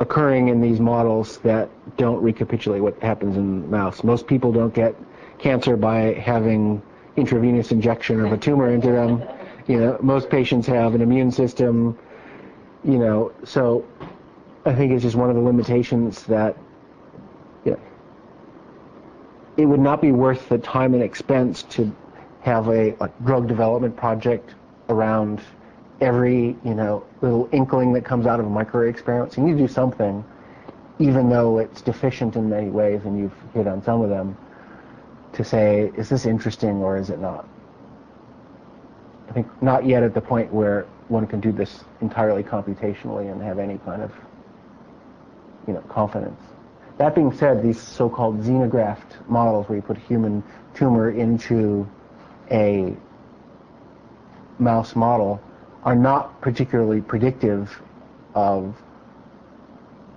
occurring in these models that don't recapitulate what happens in the mouse. Most people don't get cancer by having intravenous injection of a tumor into them. You know, most patients have an immune system, you know, so I think it's just one of the limitations that, you know, it would not be worth the time and expense to have a, a drug development project around every, you know, little inkling that comes out of a microarray experiment. So you need to do something, even though it's deficient in many ways, and you've hit on some of them, to say, is this interesting or is it not? I think not yet at the point where one can do this entirely computationally and have any kind of, you know, confidence. That being said, these so-called xenograft models, where you put a human tumor into a mouse model, are not particularly predictive of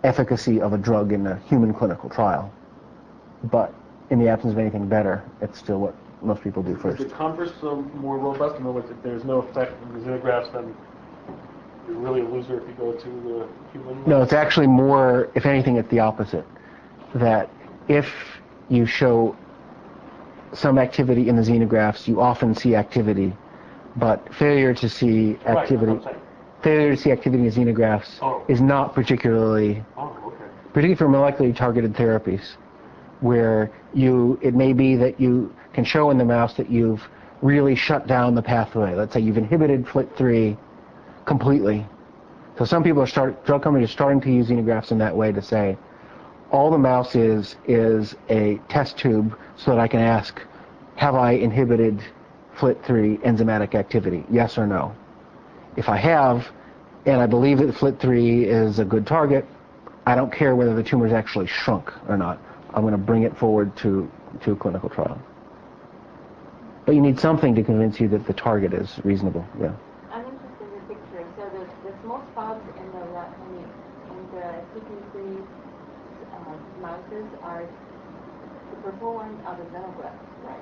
efficacy of a drug in a human clinical trial. But in the absence of anything better, it's still what most people do first. Is the converse more robust? In other words, if there's no effect from the xenografts, then you're really a loser if you go to the human? No, it's actually more, if anything, it's the opposite. That if you show some activity in the xenografts, you often see activity. But failure to see activity, right, failure to see activity in xenografts oh. is not particularly, oh, okay. particularly for molecularly targeted therapies, where you it may be that you can show in the mouse that you've really shut down the pathway. Let's say you've inhibited F L T three completely. So some people are start drug companies are starting to use xenografts in that way to say, all the mouse is is a test tube so that I can ask, have I inhibited F L T three enzymatic activity, yes or no? If I have, and I believe that F L T three is a good target, I don't care whether the tumor's actually shrunk or not. I'm going to bring it forward to, to a clinical trial. But you need something to convince you that the target is reasonable, yeah. I'm interested in picturing. So there's, there's small spots in the, in the C P three uh, mouses are, the purple ones are the xenografts, right?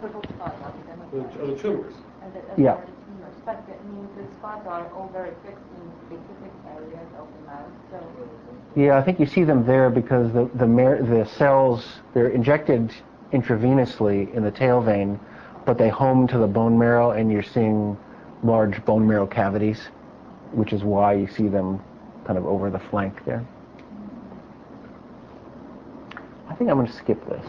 Purple spots on the, the, the tumors. And the, and yeah. The tumors. But that means the spots are all very fixed in specific areas of the mouse. So yeah, I think you see them there because the the, mer the cells, they're injected intravenously in the tail vein, but they home to the bone marrow, and you're seeing large bone marrow cavities, which is why you see them kind of over the flank there. Mm-hmm. I think I'm going to skip this.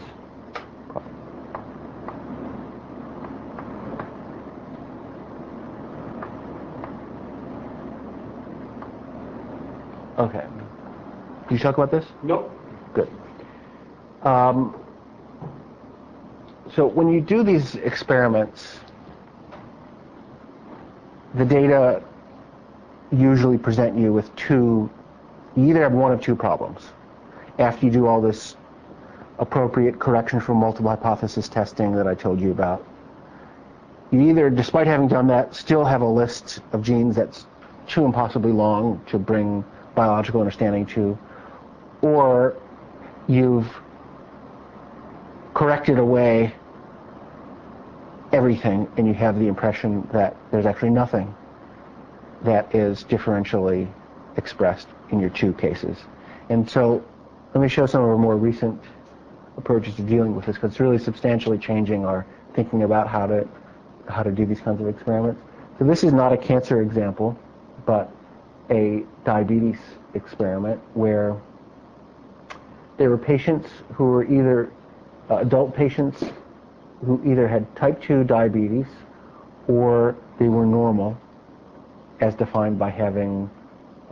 Okay. Did you talk about this? Nope. Good. Um, so when you do these experiments, the data usually present you with two, you either have one of two problems. After you do all this appropriate correction for multiple hypothesis testing that I told you about, you either, despite having done that, still have a list of genes that's too impossibly long to bring biological understanding to, or you've corrected away everything and you have the impression that there's actually nothing that is differentially expressed in your two cases. And so let me show some of our more recent approaches to dealing with this, because it's really substantially changing our thinking about how to how to do these kinds of experiments. So this is not a cancer example, but a diabetes experiment where there were patients who were either uh, adult patients who either had type two diabetes or they were normal as defined by having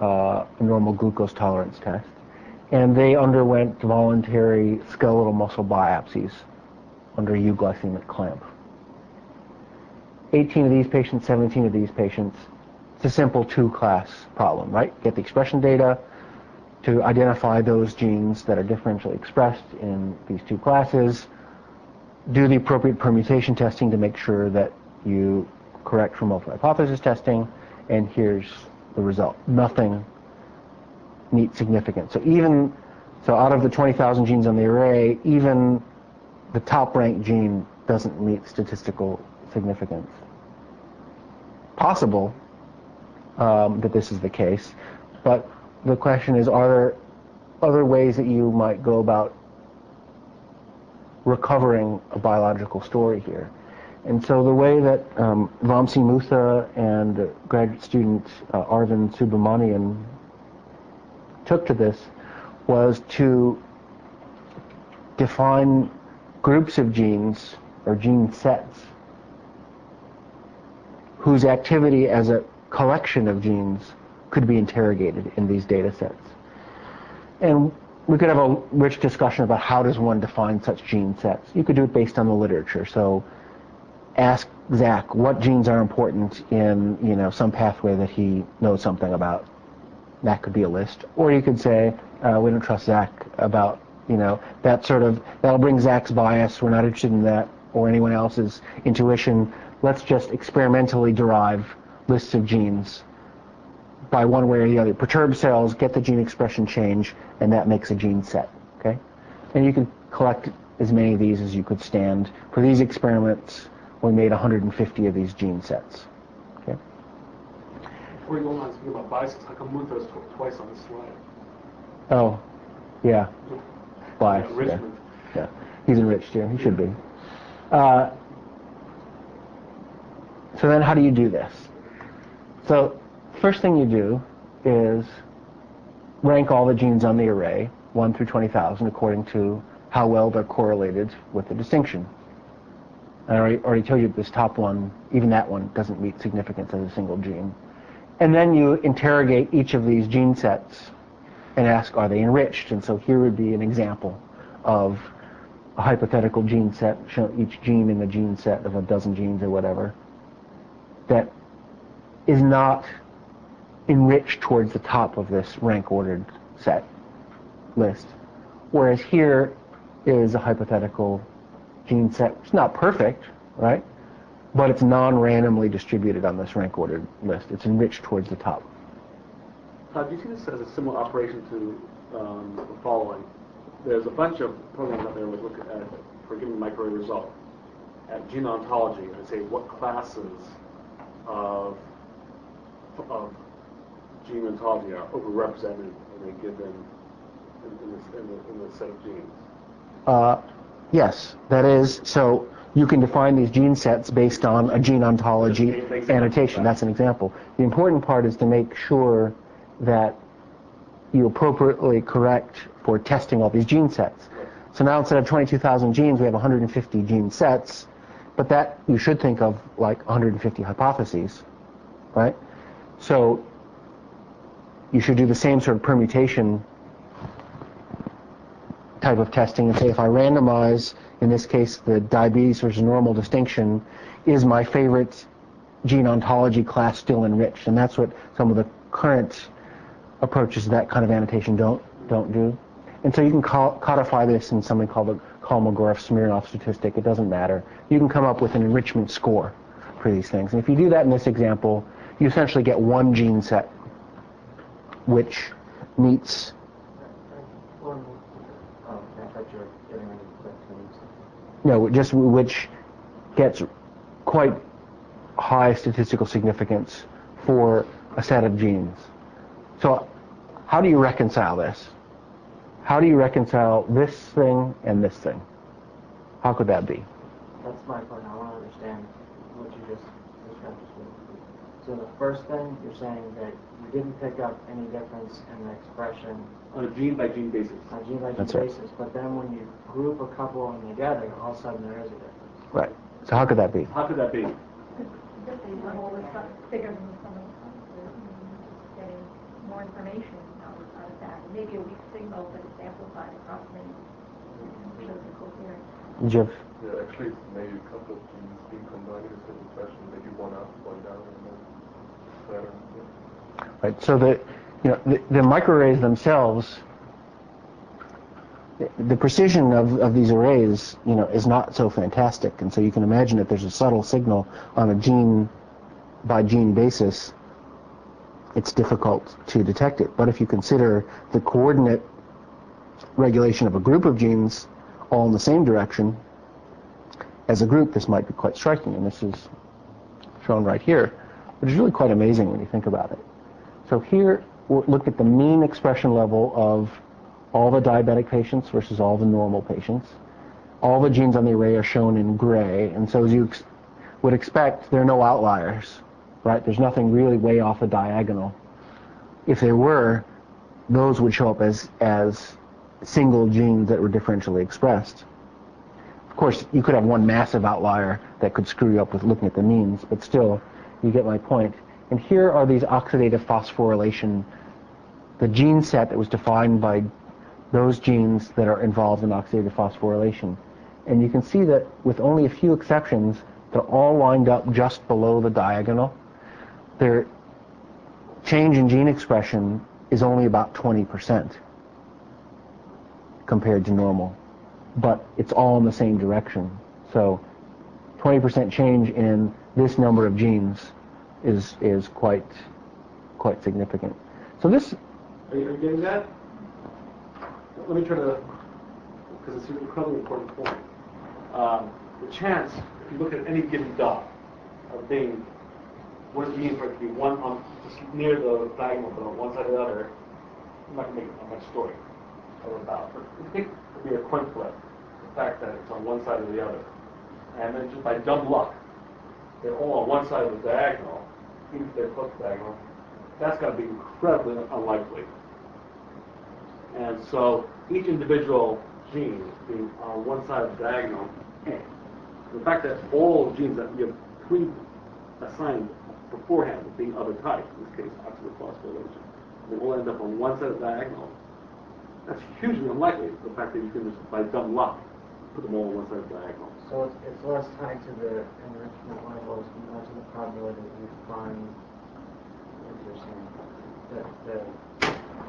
uh, a normal glucose tolerance test. and they underwent voluntary skeletal muscle biopsies under euglycemic clamp. eighteen of these patients, seventeen of these patients. It's a simple two-class problem, right? Get the expression data to identify those genes that are differentially expressed in these two classes, do the appropriate permutation testing to make sure that you correct for multiple hypothesis testing, and here's the result. Nothing neat significant. So even, so out of the twenty thousand genes on the array, even the top-ranked gene doesn't meet statistical significance. Possible um, that this is the case, but the question is, are there other ways that you might go about recovering a biological story here? And so the way that um, Vamsi Mootha and graduate student uh, Arvind Subramanian took to this was to define groups of genes or gene sets whose activity as a collection of genes could be interrogated in these data sets. And we could have a rich discussion about how does one define such gene sets. You could do it based on the literature. So ask Zach what genes are important in, you know, some pathway that he knows something about. That could be a list. Or you could say, uh, we don't trust Zach about, you know, that sort of, that'll bring Zach's bias. We're not interested in that, or anyone else's intuition. Let's just experimentally derive lists of genes by one way or the other. Perturb cells, get the gene expression change, and that makes a gene set, okay? And you can collect as many of these as you could stand. For these experiments, we made one hundred fifty of these gene sets. Okay. Before you go on speaking about biases, how come Muntha is twice on the slide? Oh, yeah. Bias. Yeah, yeah. He's enriched here. He should be. Uh, so then, how do you do this? So first thing you do is rank all the genes on the array, one through twenty thousand, according to how well they're correlated with the distinction. I already, already told you this top one, even that one, doesn't meet significance as a single gene. And then you interrogate each of these gene sets and ask, are they enriched? And so here would be an example of a hypothetical gene set, show each gene in the gene set of a dozen genes or whatever, that is not enriched towards the top of this rank-ordered set list. Whereas here is a hypothetical gene set. It's not perfect, right? But it's non-randomly distributed on this rank-ordered list. It's enriched towards the top. Todd, do you see this as a similar operation to um, the following? There's a bunch of programs out there which look at, for giving microarray result, at gene ontology, and say what classes of, of gene ontology are overrepresented in a given in, in, this, in, the, in the set of genes. Uh, Yes, that is, so you can define these gene sets based on a gene ontology annotation. That's an example. The important part is to make sure that you appropriately correct for testing all these gene sets. So now instead of twenty-two thousand genes, we have one hundred fifty gene sets, but that you should think of like one hundred fifty hypotheses, right? So you should do the same sort of permutation type of testing and say, if I randomize, in this case, the diabetes versus normal distinction, is my favorite gene ontology class still enriched? And that's what some of the current approaches to that kind of annotation don't don't do. And so you can codify this in something called the Kolmogorov-Smirnov statistic. It doesn't matter. You can come up with an enrichment score for these things. And if you do that in this example, you essentially get one gene set which meets. No, just which gets quite high statistical significance for a set of genes. So how do you reconcile this? How do you reconcile this thing and this thing? How could that be? That's my point. I want to understand what you just described. So the first thing, you're saying that you didn't pick up any difference in the expression on a gene-by-gene basis. On a gene-by-gene That's basis, right. But then when you group a couple of them together, all of a sudden there is a difference. Right. So how could that be? How could that be? Because the whole is bigger than the sum of the parts. It's getting more information on, on that. Maybe a weak signal, but it's amplified across many clinical areas. Jeff? Yeah, actually, maybe a couple of things being combined in a single question, maybe one up, one down, and then better. Yeah. Right, so the, you know, the, the microarrays themselves, the precision of, of these arrays, you know, is not so fantastic, and so you can imagine if there's a subtle signal on a gene by gene basis, it's difficult to detect it. But if you consider the coordinate regulation of a group of genes all in the same direction, as a group, this might be quite striking, and this is shown right here, which is really quite amazing when you think about it. So here, we'll look at the mean expression level of all the diabetic patients versus all the normal patients. All the genes on the array are shown in gray, and so as you ex would expect, there are no outliers, right? There's nothing really way off the diagonal. If there were, those would show up as, as single genes that were differentially expressed. Of course, you could have one massive outlier that could screw you up with looking at the means, but still, you get my point. And here are these oxidative phosphorylation, the gene set that was defined by those genes that are involved in oxidative phosphorylation. And you can see that with only a few exceptions, they're all lined up just below the diagonal. Their change in gene expression is only about twenty percent compared to normal, but it's all in the same direction. So twenty percent change in this number of genes is is quite quite significant. So this... Are you getting that? Let me try to, because it's an incredibly important point. Um, the chance, if you look at any given dot of being, what does it mean for it to be one on, just near the diagonal, but on one side or the other, I'm not going to make a much story about. But I think it would be a coin flip, the fact that it's on one side or the other. And then just by dumb luck, they're all on one side of the diagonal, even if they're close to the diagonal. That's got to be incredibly unlikely. And so, each individual gene being on one side of the diagonal, the fact that all genes that you have pre-assigned beforehand as being other types, in this case oxidative phosphorylation, they all end up on one side of the diagonal, that's hugely unlikely, the fact that you can just, by dumb luck, put them all on one side of the diagonal. So it's, it's less tied to the enrichment levels, more to the probability that you find, what you're saying, that the,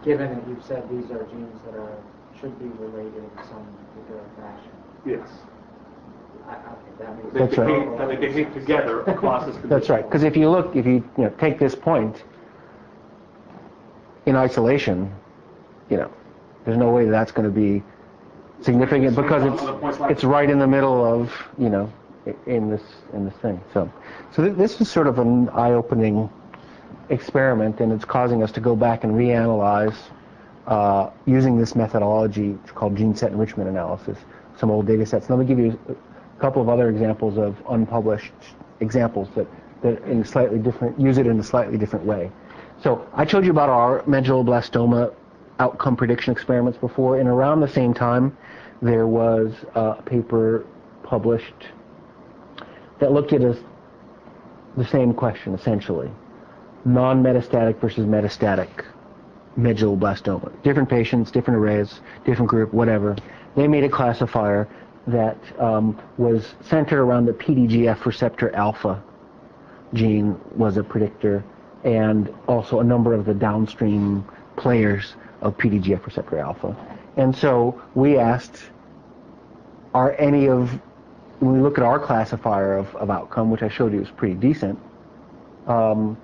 given that you've said these are genes that are should be related in some particular fashion. Yes. I, I think that makes sense. That's right. That they behave together across this condition. That's right. Because if you look, if you, you know, take this point in isolation, you know, there's no way that's going to be significant because it's it's right in the middle of, you know, in this in this thing. So, so th this is sort of an eye-opening experiment, and it's causing us to go back and reanalyze uh, using this methodology called gene set enrichment analysis, some old data sets. And let me give you a couple of other examples of unpublished examples that, that in slightly different, use it in a slightly different way. So I told you about our medulloblastoma outcome prediction experiments before, and around the same time there was a paper published that looked at a, the same question essentially. Non-metastatic versus metastatic medulloblastoma. Different patients, different arrays, different group, whatever. They made a classifier that um, was centered around the P D G F receptor alpha gene was a predictor, and also a number of the downstream players of P D G F receptor alpha. And so we asked, are any of, when we look at our classifier of, of outcome, which I showed you is pretty decent, um,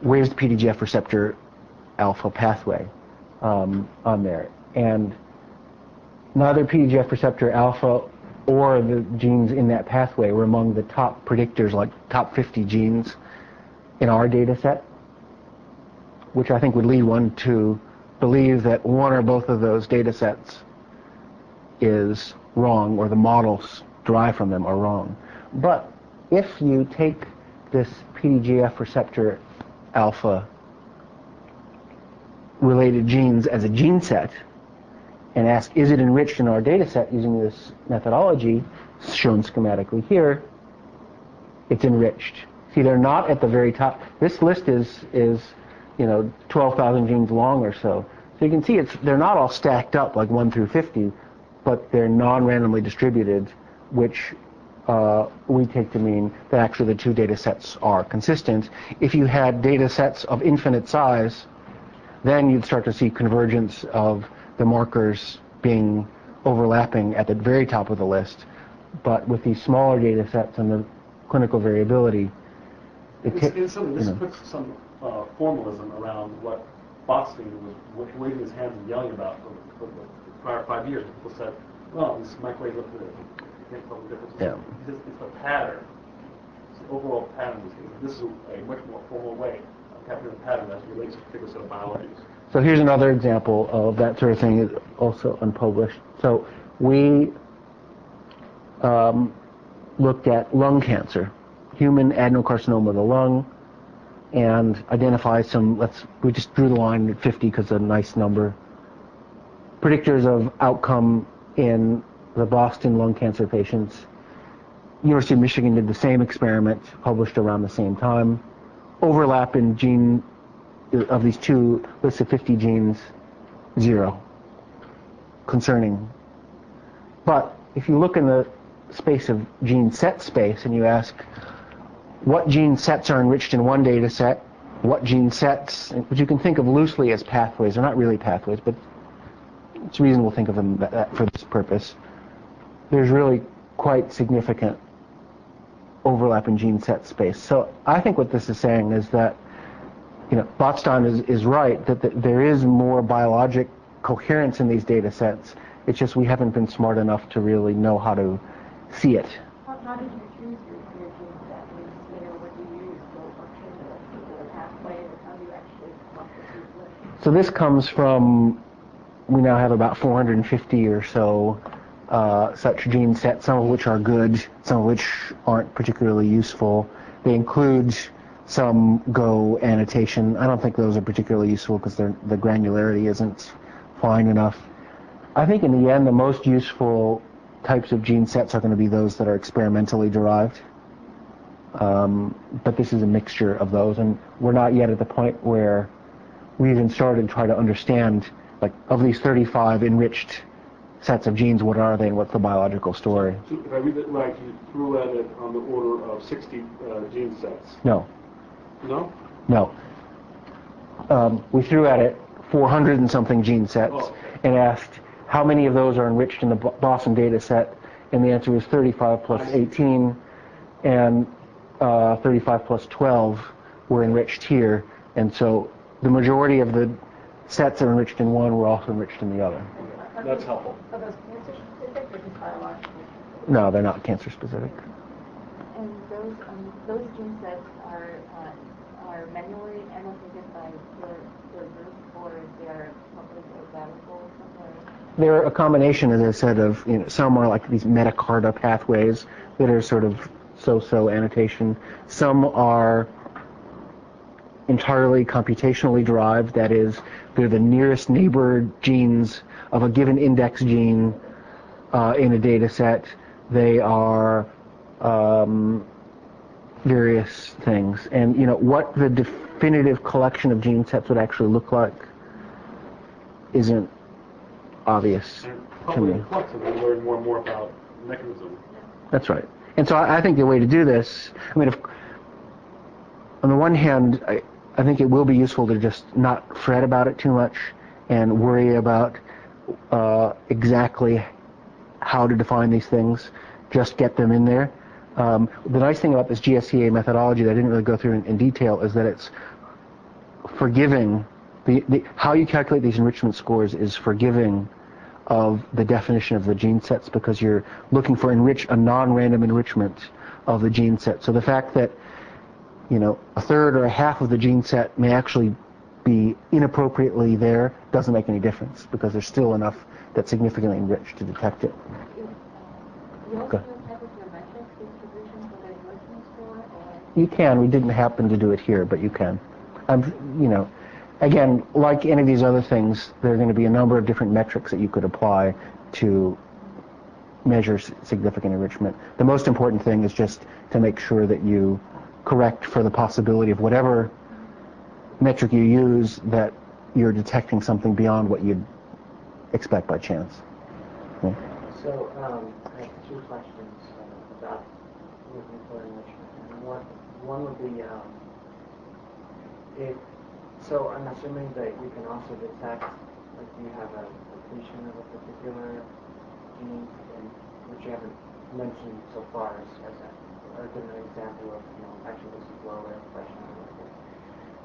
where's the P D G F receptor alpha pathway um, on there? And neither P D G F receptor alpha or the genes in that pathway were among the top predictors, like top fifty genes in our data set, which I think would lead one to believe that one or both of those data sets is wrong, or the models derived from them are wrong. But if you take this P D G F receptor alpha related genes as a gene set and ask, is it enriched in our data set using this methodology shown schematically here, it's enriched. See, they're not at the very top. This list is is you know, twelve thousand genes long or so. So you can see it's they're not all stacked up like one through fifty, but they're non-randomly distributed, which uh, we take to mean that actually the two data sets are consistent. If you had data sets of infinite size, then you'd start to see convergence of the markers being overlapping at the very top of the list. But with these smaller data sets and the clinical variability, it it's, it's something, this you know. puts some uh, formalism around what Boxing was waving his hands and yelling about for the, for the prior five years. People said, well, this microwave looked at it. You can't tell the difference. Yeah. It's, it's a pattern. It's the overall pattern. This is a much more formal way of capturing the pattern as it relates to particular set of biologies. So here's another example of that sort of thing. It's also unpublished. So we um, looked at lung cancer, human adenocarcinoma of the lung, and identify some, let's, we just drew the line at fifty because it's a nice number, predictors of outcome in the Boston lung cancer patients. University of Michigan did the same experiment, published around the same time. Overlap in gene of these two lists of fifty genes, zero. Concerning. But if you look in the space of gene set space and you ask, what gene sets are enriched in one data set, what gene sets, which you can think of loosely as pathways, they're not really pathways, but it's reasonable to think of them that, that for this purpose. There's really quite significant overlap in gene set space. So I think what this is saying is that, you know, Botstein is, is right, that the, there is more biologic coherence in these data sets. It's just we haven't been smart enough to really know how to see it. How, how did you So this comes from, we now have about four hundred fifty or so uh, such gene sets, some of which are good, some of which aren't particularly useful. They include some G O annotation. I don't think those are particularly useful because the granularity isn't fine enough. I think in the end, the most useful types of gene sets are going to be those that are experimentally derived. Um, but this is a mixture of those, and we're not yet at the point where we even started to try to understand, like, of these thirty-five enriched sets of genes, what are they and what's the biological story? So if I read it right, you threw at it on the order of sixty uh, gene sets. No. No? No. Um, we threw at it four hundred and something gene sets oh. and asked how many of those are enriched in the Boston data set, and the answer was thirty-five plus eighteen, and uh, thirty-five plus twelve were enriched here, and so the majority of the sets that are enriched in one were also enriched in the other. That's helpful. Are those cancer specific or just biological? No, they're not cancer specific. And those um, those gene sets are uh, are manually annotated by your, your group, or they're public or available somewhere? They're a combination, as I said, of, you know, some are like these MetaCarta pathways that are sort of so-so annotation. Some are entirely computationally derived, that is, they're the nearest neighbor genes of a given index gene uh, in a data set. They are um, various things. And, you know, what the definitive collection of gene sets would actually look like isn't obvious to me. Probably we learn more and more about mechanism. That's right. And so I, I think the way to do this, I mean, if, on the one hand, I, I think it will be useful to just not fret about it too much and worry about uh, exactly how to define these things. Just get them in there. Um, the nice thing about this G S E A methodology that I didn't really go through in, in detail is that it's forgiving. The, the, how you calculate these enrichment scores is forgiving of the definition of the gene sets, because you're looking for enrich a non-random enrichment of the gene set. So the fact that, you know, a third or a half of the gene set may actually be inappropriately there doesn't make any difference, because there's still enough that's significantly enriched to detect it. Go. You can. We didn't happen to do it here, but you can. I'm, you know, again, like any of these other things, there are going to be a number of different metrics that you could apply to measure significant enrichment. The most important thing is just to make sure that you correct for the possibility of whatever metric you use that you're detecting something beyond what you'd expect by chance. Yeah. So um, I have two questions uh, about looking for enrichment. One, one would be um, if, so I'm assuming that you can also detect, like, you have a depletion of a particular gene, and which you haven't mentioned so far as, as a, or given an example of, you know, actually this is lower expression or whatever.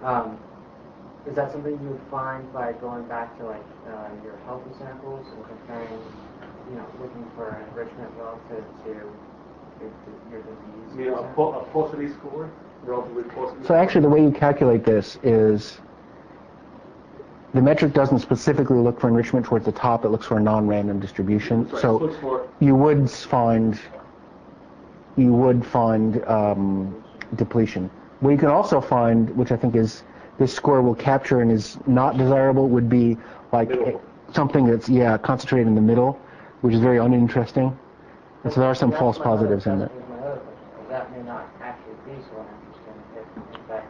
Um, Is that something you would find by going back to, like, uh, your healthy samples and comparing, you know, looking for enrichment relative to your disease? You know, a, po a paucity score relative with paucity. So actually, the way you calculate this is the metric doesn't specifically look for enrichment towards the top; it looks for a non-random distribution. Right. So for you would find you would find um, depletion. What you can also find, which I think is this score will capture and is not desirable, would be like a, something that's yeah concentrated in the middle, which is very uninteresting. And so there are some false positives in it. That may not actually be so uninteresting. If, in fact,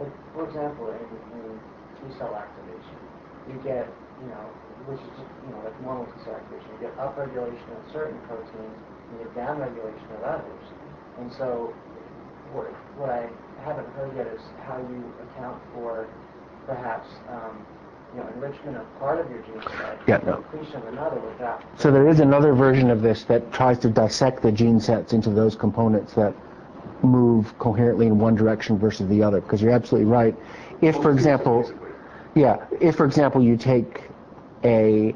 like, for example, in, in T cell activation, you get, you know, which is just, you know, like normal T cell activation, you get upregulation of certain proteins, you get downregulation of others, and so what, what I haven't heard yet is how you account for perhaps um, you know, enrichment of part of your gene set, yeah, no. depletion of another without. So there is another version of this that tries to dissect the gene sets into those components that move coherently in one direction versus the other. Because you're absolutely right. If, for example, yeah, if for example you take a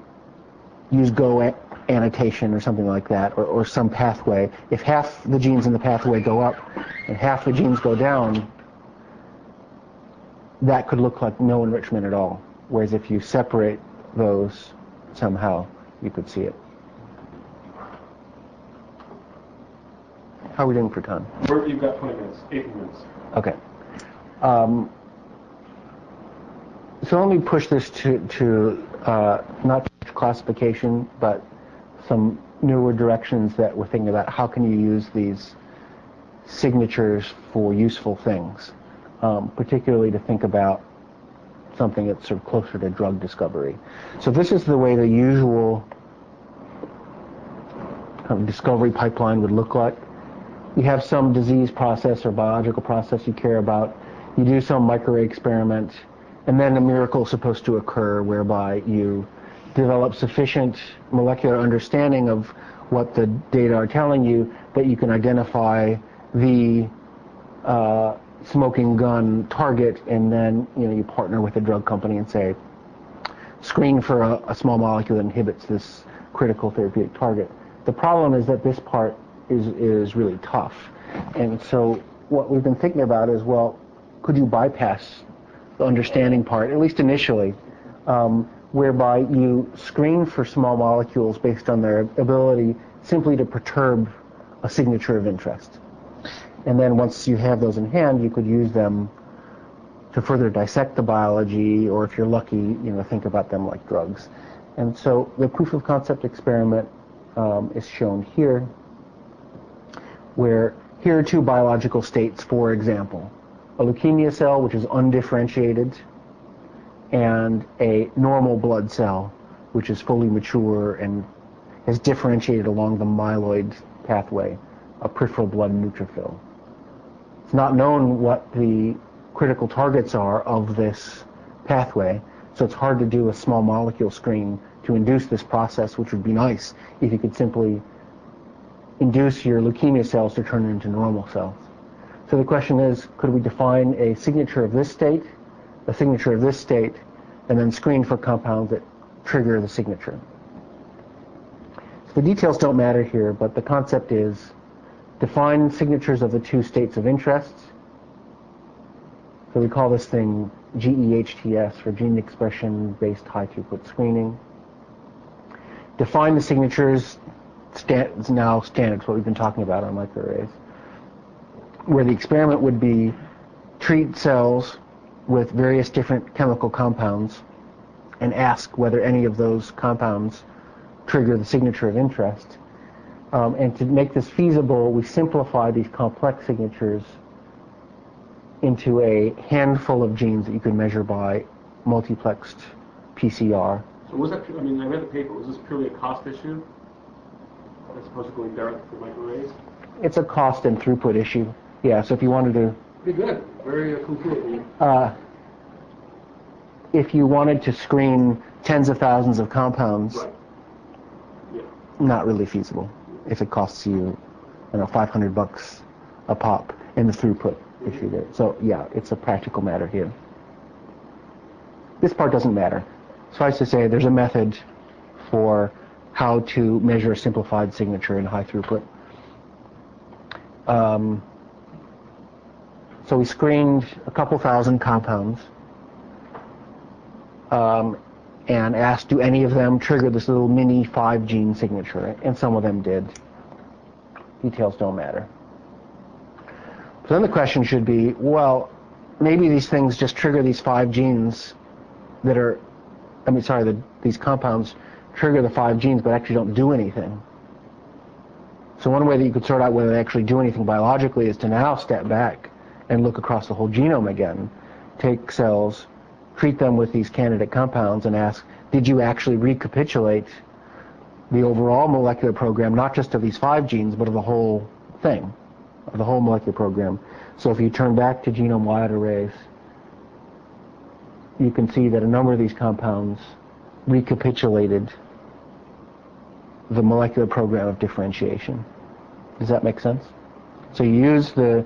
use GO annotation or something like that, or, or some pathway, if half the genes in the pathway go up and half the genes go down, that could look like no enrichment at all. Whereas if you separate those somehow, you could see it. How are we doing for time? You've got twenty minutes, eight minutes. Okay. Um, so let me push this to, to uh, not just classification, but some newer directions that we're thinking about. How can you use these signatures for useful things, um, particularly to think about something that's sort of closer to drug discovery? So this is the way the usual kind of discovery pipeline would look like. You have some disease process or biological process you care about. You do some microarray experiment, and then a miracle is supposed to occur whereby you develop sufficient molecular understanding of what the data are telling you that you can identify the uh, smoking gun target, and then, you know, you partner with a drug company and say, screen for a, a small molecule that inhibits this critical therapeutic target. The problem is that this part is, is really tough. And so what we've been thinking about is, well, could you bypass the understanding part, at least initially, um, whereby you screen for small molecules based on their ability simply to perturb a signature of interest. And then once you have those in hand, you could use them to further dissect the biology, or if you're lucky, you know, think about them like drugs. And so the proof of concept experiment um, is shown here, where here are two biological states, for example. A leukemia cell, which is undifferentiated, and a normal blood cell, which is fully mature and has differentiated along the myeloid pathway, a peripheral blood neutrophil. It's not known what the critical targets are of this pathway, so it's hard to do a small molecule screen to induce this process, which would be nice if you could simply induce your leukemia cells to turn into normal cells. So the question is, could we define a signature of this state, a signature of this state, and then screen for compounds that trigger the signature? So the details don't matter here, but the concept is define signatures of the two states of interest. So we call this thing G E H T S, for gene expression-based high-throughput screening. Define the signatures, stand, now standards, what we've been talking about on microarrays, where the experiment would be treat cells with various different chemical compounds and ask whether any of those compounds trigger the signature of interest. Um, and to make this feasible, we simplify these complex signatures into a handful of genes that you can measure by multiplexed P C R. So was that, I mean, I read the paper, was this purely a cost issue as opposed to going direct for microarrays? It's a cost and throughput issue. Yeah, so if you wanted to... Pretty good. Very complete. Uh, if you wanted to screen tens of thousands of compounds, right. Yeah. Not really feasible if it costs you, you know, five hundred bucks a pop and the throughput mm-hmm. issue there. So yeah, it's a practical matter here. This part doesn't matter. Suffice to say, there's a method for how to measure a simplified signature in high throughput. Um, so we screened a couple thousand compounds um, and asked, do any of them trigger this little mini five gene signature? And some of them did. Details don't matter. So then the question should be, well, maybe these things just trigger these five genes that are, I mean, sorry, the, these compounds trigger the five genes but actually don't do anything. So one way that you could sort out whether they actually do anything biologically is to now step back and look across the whole genome again. Take cells, treat them with these candidate compounds and ask, did you actually recapitulate the overall molecular program, not just of these five genes, but of the whole thing, of the whole molecular program? So if you turn back to genome-wide arrays, you can see that a number of these compounds recapitulated the molecular program of differentiation. Does that make sense? So you use the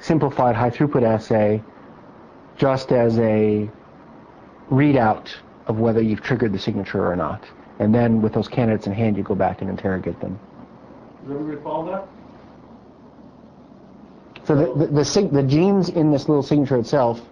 simplified high-throughput assay just as a readout of whether you've triggered the signature or not. And then with those candidates in hand, you go back and interrogate them. Does everybody follow that? So the, the, the, the genes in this little signature itself,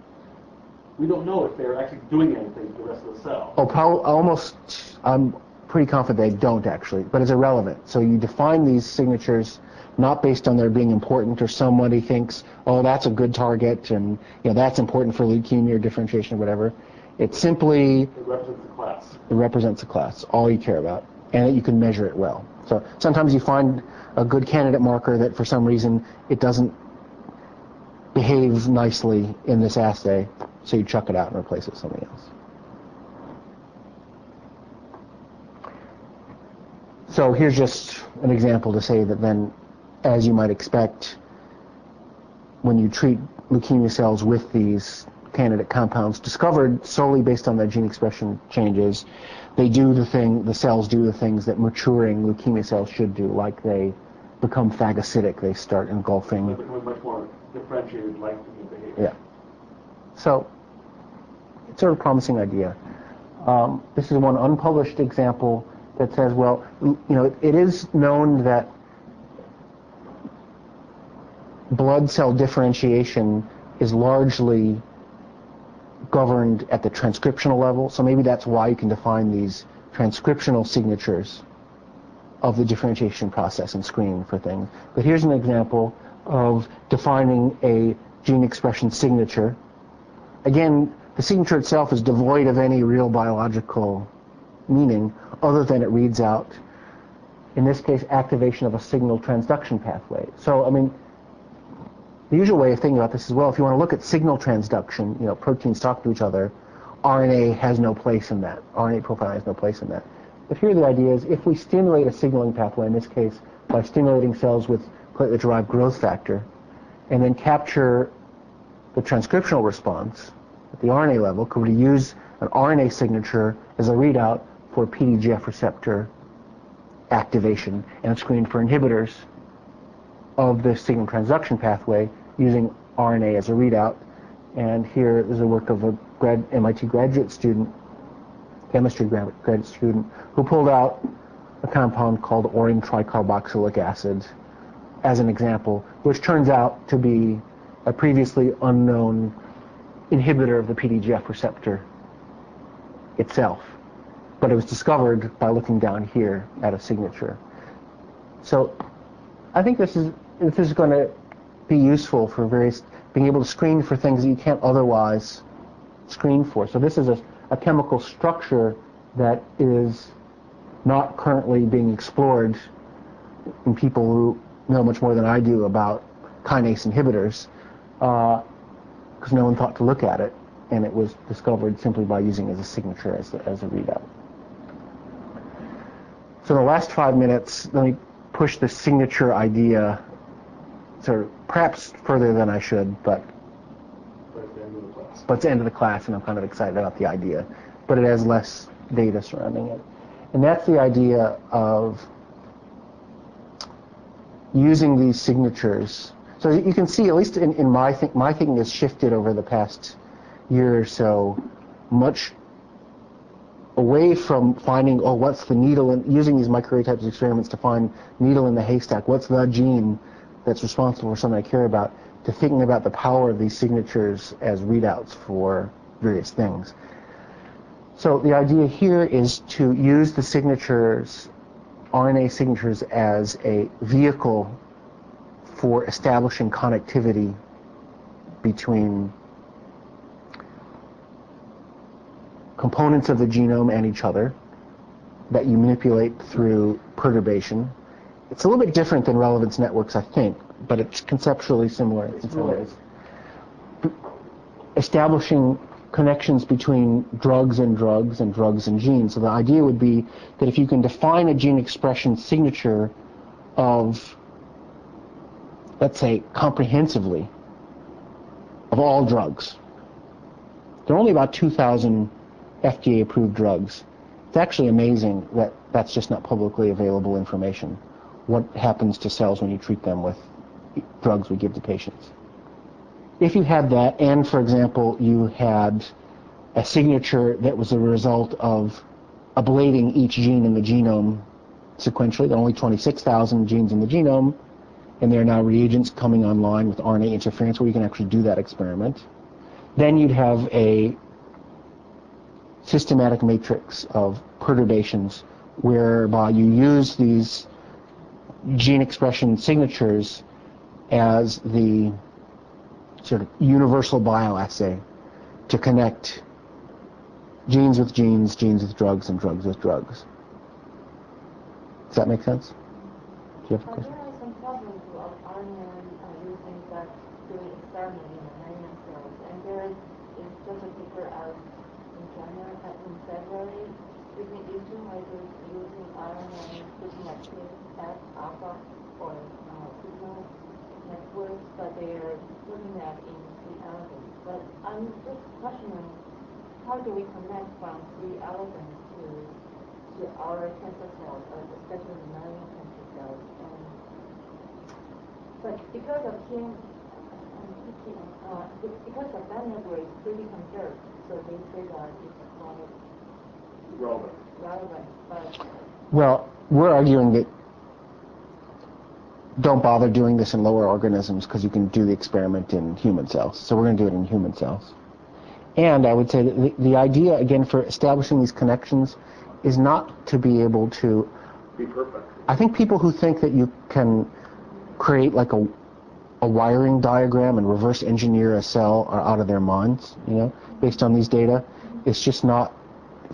we don't know if they're actually doing anything to the rest of the cell. Oh, Paul, almost, I'm pretty confident they don't actually, but it's irrelevant. So you define these signatures not based on their being important or somebody thinks, oh, that's a good target and you know that's important for leukemia or differentiation or whatever. It simply... It represents the class. It represents the class, all you care about, and that you can measure it well. So sometimes you find a good candidate marker that for some reason it doesn't behave nicely in this assay, so you chuck it out and replace it with something else. So here's just an example to say that then, as you might expect, when you treat leukemia cells with these candidate compounds discovered solely based on their gene expression changes, they do the thing, the cells do the things that maturing leukemia cells should do, like they become phagocytic, they start engulfing. They become much more differentiated, like behavior. Yeah. So it's sort of a promising idea. Um, this is one unpublished example that says, well, you know, it, it is known that blood cell differentiation is largely governed at the transcriptional level, so maybe that's why you can define these transcriptional signatures of the differentiation process and screening for things. But here's an example of defining a gene expression signature. Again, the signature itself is devoid of any real biological meaning other than it reads out, in this case, activation of a signal transduction pathway. So, I mean, the usual way of thinking about this is, well, if you want to look at signal transduction, you know, proteins talk to each other, R N A has no place in that. R N A profiling has no place in that. But here the idea is if we stimulate a signaling pathway, in this case, by stimulating cells with platelet-derived growth factor, and then capture the transcriptional response at the R N A level, could we use an R N A signature as a readout for P D G F receptor activation and screen for inhibitors of the signal transduction pathway using R N A as a readout. And here is the work of a grad, M I T graduate student, chemistry graduate student, who pulled out a compound called aurintricarboxylic acid as an example, which turns out to be a previously unknown inhibitor of the P D G F receptor itself. But it was discovered by looking down here at a signature. So I think this is this is going to be useful for various, being able to screen for things that you can't otherwise screen for. So this is a, a chemical structure that is not currently being explored in people who know much more than I do about kinase inhibitors. Uh, because no one thought to look at it, and it was discovered simply by using it as a signature, as a, as a readout. So in the last five minutes, let me push the signature idea sort of perhaps further than I should, but, but it's the end of the class. But it's the end of the class, and I'm kind of excited about the idea, but it has less data surrounding it. And that's the idea of using these signatures. So you can see, at least in, in my think, my thinking has shifted over the past year or so, much away from finding, oh, what's the needle, and using these microarray-types experiments to find needle in the haystack, what's the gene that's responsible for something I care about, to thinking about the power of these signatures as readouts for various things. So the idea here is to use the signatures, R N A signatures, as a vehicle for establishing connectivity between components of the genome and each other that you manipulate through perturbation. It's a little bit different than relevance networks, I think, but it's conceptually similar in some ways. Establishing connections between drugs and drugs and drugs and genes. So the idea would be that if you can define a gene expression signature of, let's say, comprehensively, of all drugs. There are only about two thousand F D A-approved drugs. It's actually amazing that that's just not publicly available information. What happens to cells when you treat them with drugs we give to patients? If you had that, and for example, you had a signature that was a result of ablating each gene in the genome sequentially, there are only twenty-six thousand genes in the genome, and there are now reagents coming online with R N A interference where you can actually do that experiment, then you'd have a systematic matrix of perturbations whereby you use these gene expression signatures as the sort of universal bioassay to connect genes with genes, genes with drugs, and drugs with drugs. Does that make sense? Do you have a question? There are some problems of R N A using that doing experiment in mammalian cells, and there is such a paper out in January, in February, with an issue like using R N A looking at T F alpha or signal networks, but they are looking at in three elephants. But I'm just questioning, how do we connect from three elephants to, to our cancer cells, especially mammalian cancer cells? And, but because of him, uh, because of that network is pretty conserved, so they say that it's quite relevant. relevant but well, we're arguing that don't bother doing this in lower organisms because you can do the experiment in human cells. So we're going to do it in human cells. And I would say that the, the idea, again, for establishing these connections is not to be able to be perfect. I think people who think that you can create like a, a wiring diagram and reverse engineer a cell are out of their minds, you know, based on these data. It's just not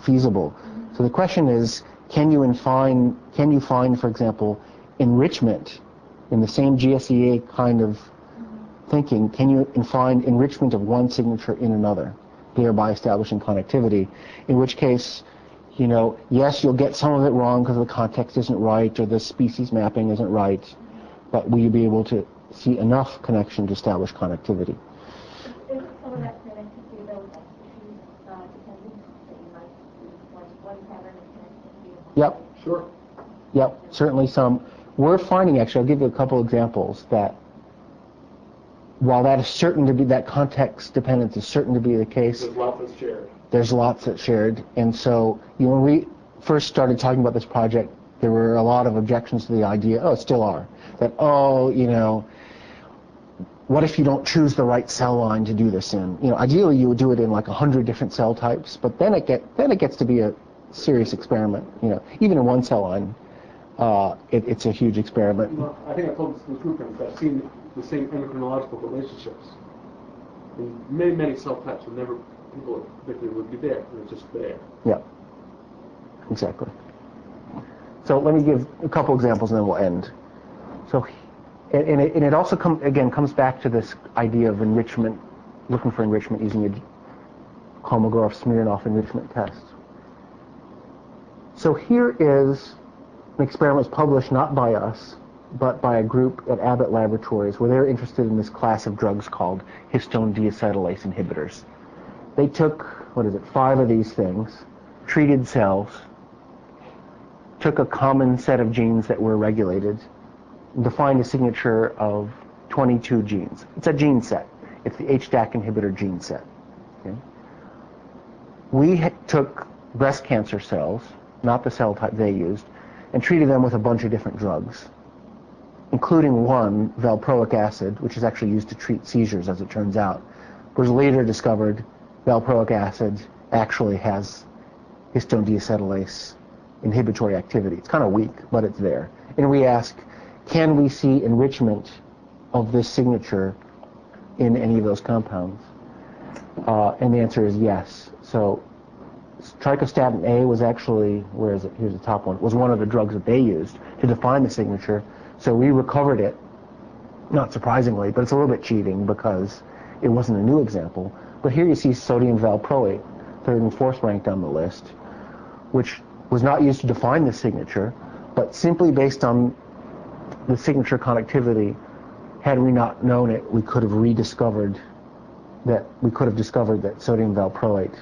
feasible. So the question is, can you find, can you find, for example, enrichment in the same G S E A kind of thinking, can you find enrichment of one signature in another, thereby establishing connectivity? In which case, you know, yes, you'll get some of it wrong because the context isn't right or the species mapping isn't right, but will you be able to see enough connection to establish connectivity? There's some of that connectivity that was actually dependent, that you might use one pattern of connectivity. Yep. Sure. Yep, certainly some. We're finding, actually, I'll give you a couple examples, that while that is certain to be, that context dependence is certain to be the case. There's lots that's shared. There's lots that's shared. And so, you know, when we first started talking about this project, there were a lot of objections to the idea, oh, still are, that, oh, you know, what if you don't choose the right cell line to do this in? You know, ideally you would do it in like one hundred different cell types, but then it, get, then it gets to be a serious experiment, you know, even in one cell line. Uh, it, it's a huge experiment. Well, I think I told this in the group, but I've seen the same endocrinological relationships in many, many cell types would never, people particularly would be there, and it's just there. Yeah, exactly. So let me give a couple examples and then we'll end. So, and, and, it, and it also, come, again, comes back to this idea of enrichment looking for enrichment using a Kolmogorov-Smirnov enrichment test. So here is an experiment published not by us, but by a group at Abbott Laboratories, where they're interested in this class of drugs called histone deacetylase inhibitors. They took, what is it, five of these things, treated cells, took a common set of genes that were regulated, and defined a signature of twenty-two genes. It's a gene set. It's the H D A C inhibitor gene set. Okay? We took breast cancer cells, not the cell type they used, and treated them with a bunch of different drugs, including one, valproic acid, which is actually used to treat seizures, as it turns out. It was later discovered valproic acid actually has histone deacetylase inhibitory activity. It's kind of weak, but it's there. And we ask, can we see enrichment of this signature in any of those compounds? Uh, and the answer is yes. So trichostatin A was actually, where is it? Here's the top one. Was one of the drugs that they used to define the signature. So we recovered it, not surprisingly, but it's a little bit cheating because it wasn't a new example. But here you see sodium valproate, third and fourth ranked on the list, which was not used to define the signature, but simply based on the signature connectivity, had we not known it, we could have rediscovered that, we could have discovered that sodium valproate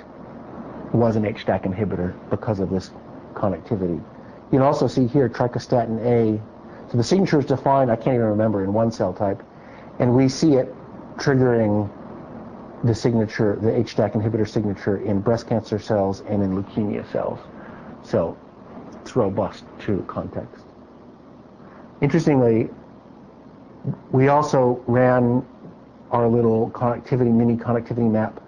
was an H D A C inhibitor because of this connectivity. You can also see here trichostatin A. So the signature is defined, I can't even remember, in one cell type, and we see it triggering the signature, the H D A C inhibitor signature, in breast cancer cells and in leukemia cells. So it's robust to context. Interestingly, we also ran our little connectivity, mini connectivity map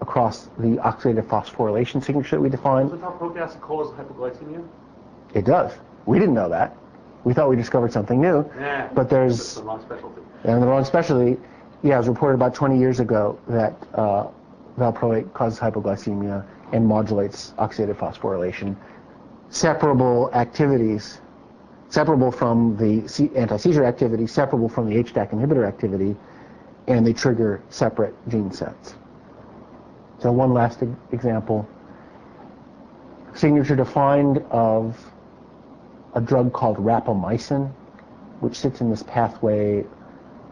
across the oxidative phosphorylation signature that we defined. Does valproic acid cause hypoglycemia? It does. We didn't know that. We thought we discovered something new, yeah, but there's the wrong specialty. And the wrong specialty, yeah, it was reported about twenty years ago that uh, valproate causes hypoglycemia and modulates oxidative phosphorylation. Separable activities, separable from the anti-seizure activity, separable from the H D A C inhibitor activity, and they trigger separate gene sets. So one last e example, signature defined of a drug called rapamycin, which sits in this pathway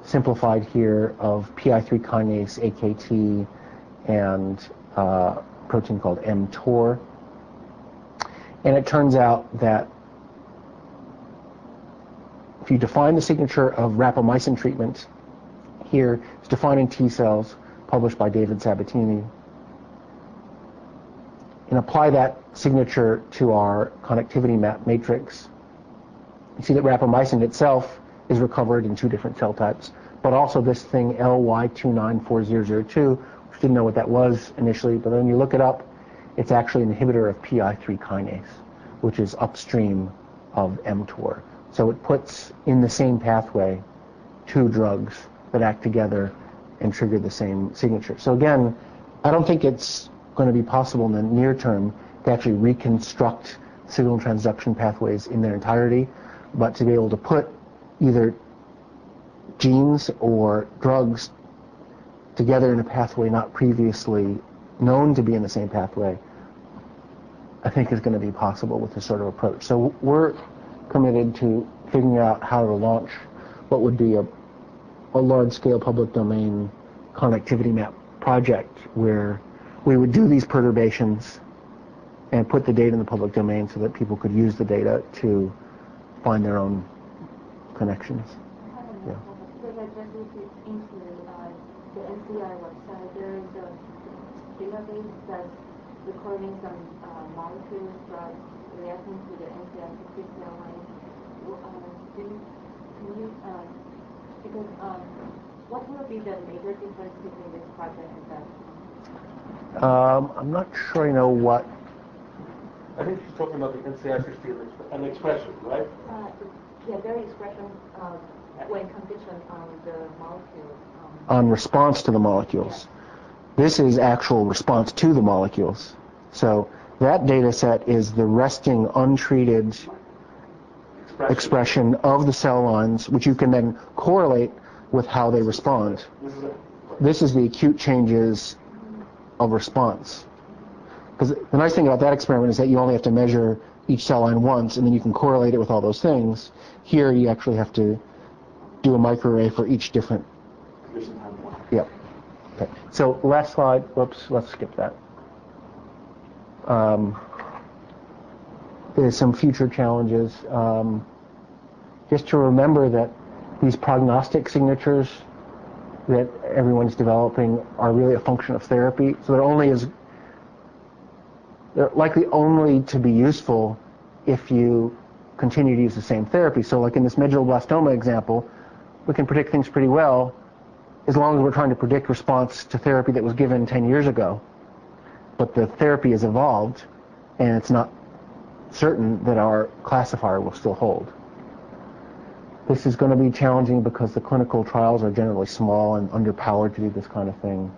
simplified here of P I three kinase, A K T, and uh, protein called mTOR. And it turns out that if you define the signature of rapamycin treatment here, it's defined in T cells, published by David Sabatini, and apply that signature to our connectivity map matrix, you see that rapamycin itself is recovered in two different cell types, but also this thing L Y two nine four zero zero two, which didn't know what that was initially, but then you look it up, it's actually an inhibitor of P I three kinase, which is upstream of mTOR. So it puts in the same pathway two drugs that act together and trigger the same signature. So again, I don't think it's going to be possible in the near term to actually reconstruct signal transduction pathways in their entirety, but to be able to put either genes or drugs together in a pathway not previously known to be in the same pathway, I think is going to be possible with this sort of approach. So we're committed to figuring out how to launch what would be a, a large-scale public domain connectivity map project where we would do these perturbations and put the data in the public domain so that people could use the data to find their own connections. I have another question, because I just looked into the N C I website. There is a database that's recording some uh, molecules that reacting to the N C I secret cell line. Can you, uh, because um, what will be the major difference between this project and that? Um, I'm not sure I know what. I think she's talking about the N C I sixty and expression, right? Uh, yeah, their expression um, when conditioned on the molecules. Um, on response to the molecules. Yeah. This is actual response to the molecules. So that data set is the resting untreated expression. expression of the cell lines, which you can then correlate with how they respond. This is a This is the acute changes of response. Because the nice thing about that experiment is that you only have to measure each cell line once, and then you can correlate it with all those things. Here, you actually have to do a microarray for each different. Yep. Okay. So last slide. Whoops. Let's skip that. Um, there's some future challenges. Um, just to remember that these prognostic signatures that everyone's developing are really a function of therapy. So they're only as they're likely only to be useful if you continue to use the same therapy. So like in this medulloblastoma example, we can predict things pretty well as long as we're trying to predict response to therapy that was given ten years ago. But the therapy has evolved, and it's not certain that our classifier will still hold. This is going to be challenging because the clinical trials are generally small and underpowered to do this kind of thing.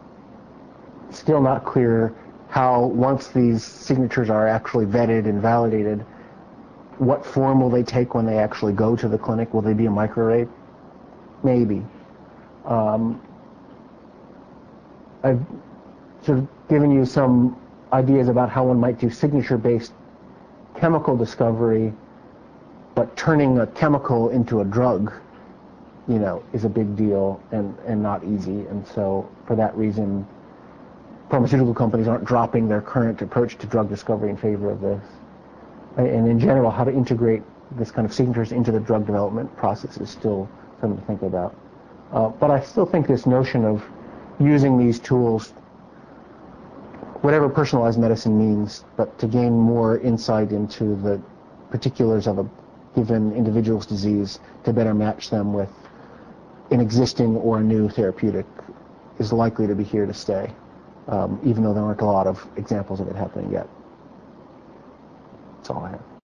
It's still not clear how, once these signatures are actually vetted and validated, what form will they take when they actually go to the clinic? Will they be a microarray? Maybe. Um, I've sort of given you some ideas about how one might do signature-based chemical discovery, but turning a chemical into a drug, you know, is a big deal and, and not easy. And so for that reason, pharmaceutical companies aren't dropping their current approach to drug discovery in favor of this. And in general, how to integrate this kind of signatures into the drug development process is still something to think about. Uh, but I still think this notion of using these tools, whatever personalized medicine means, but to gain more insight into the particulars of a given individual's disease to better match them with an existing or a new therapeutic is likely to be here to stay, um, even though there aren't a lot of examples of it happening yet. That's all I have.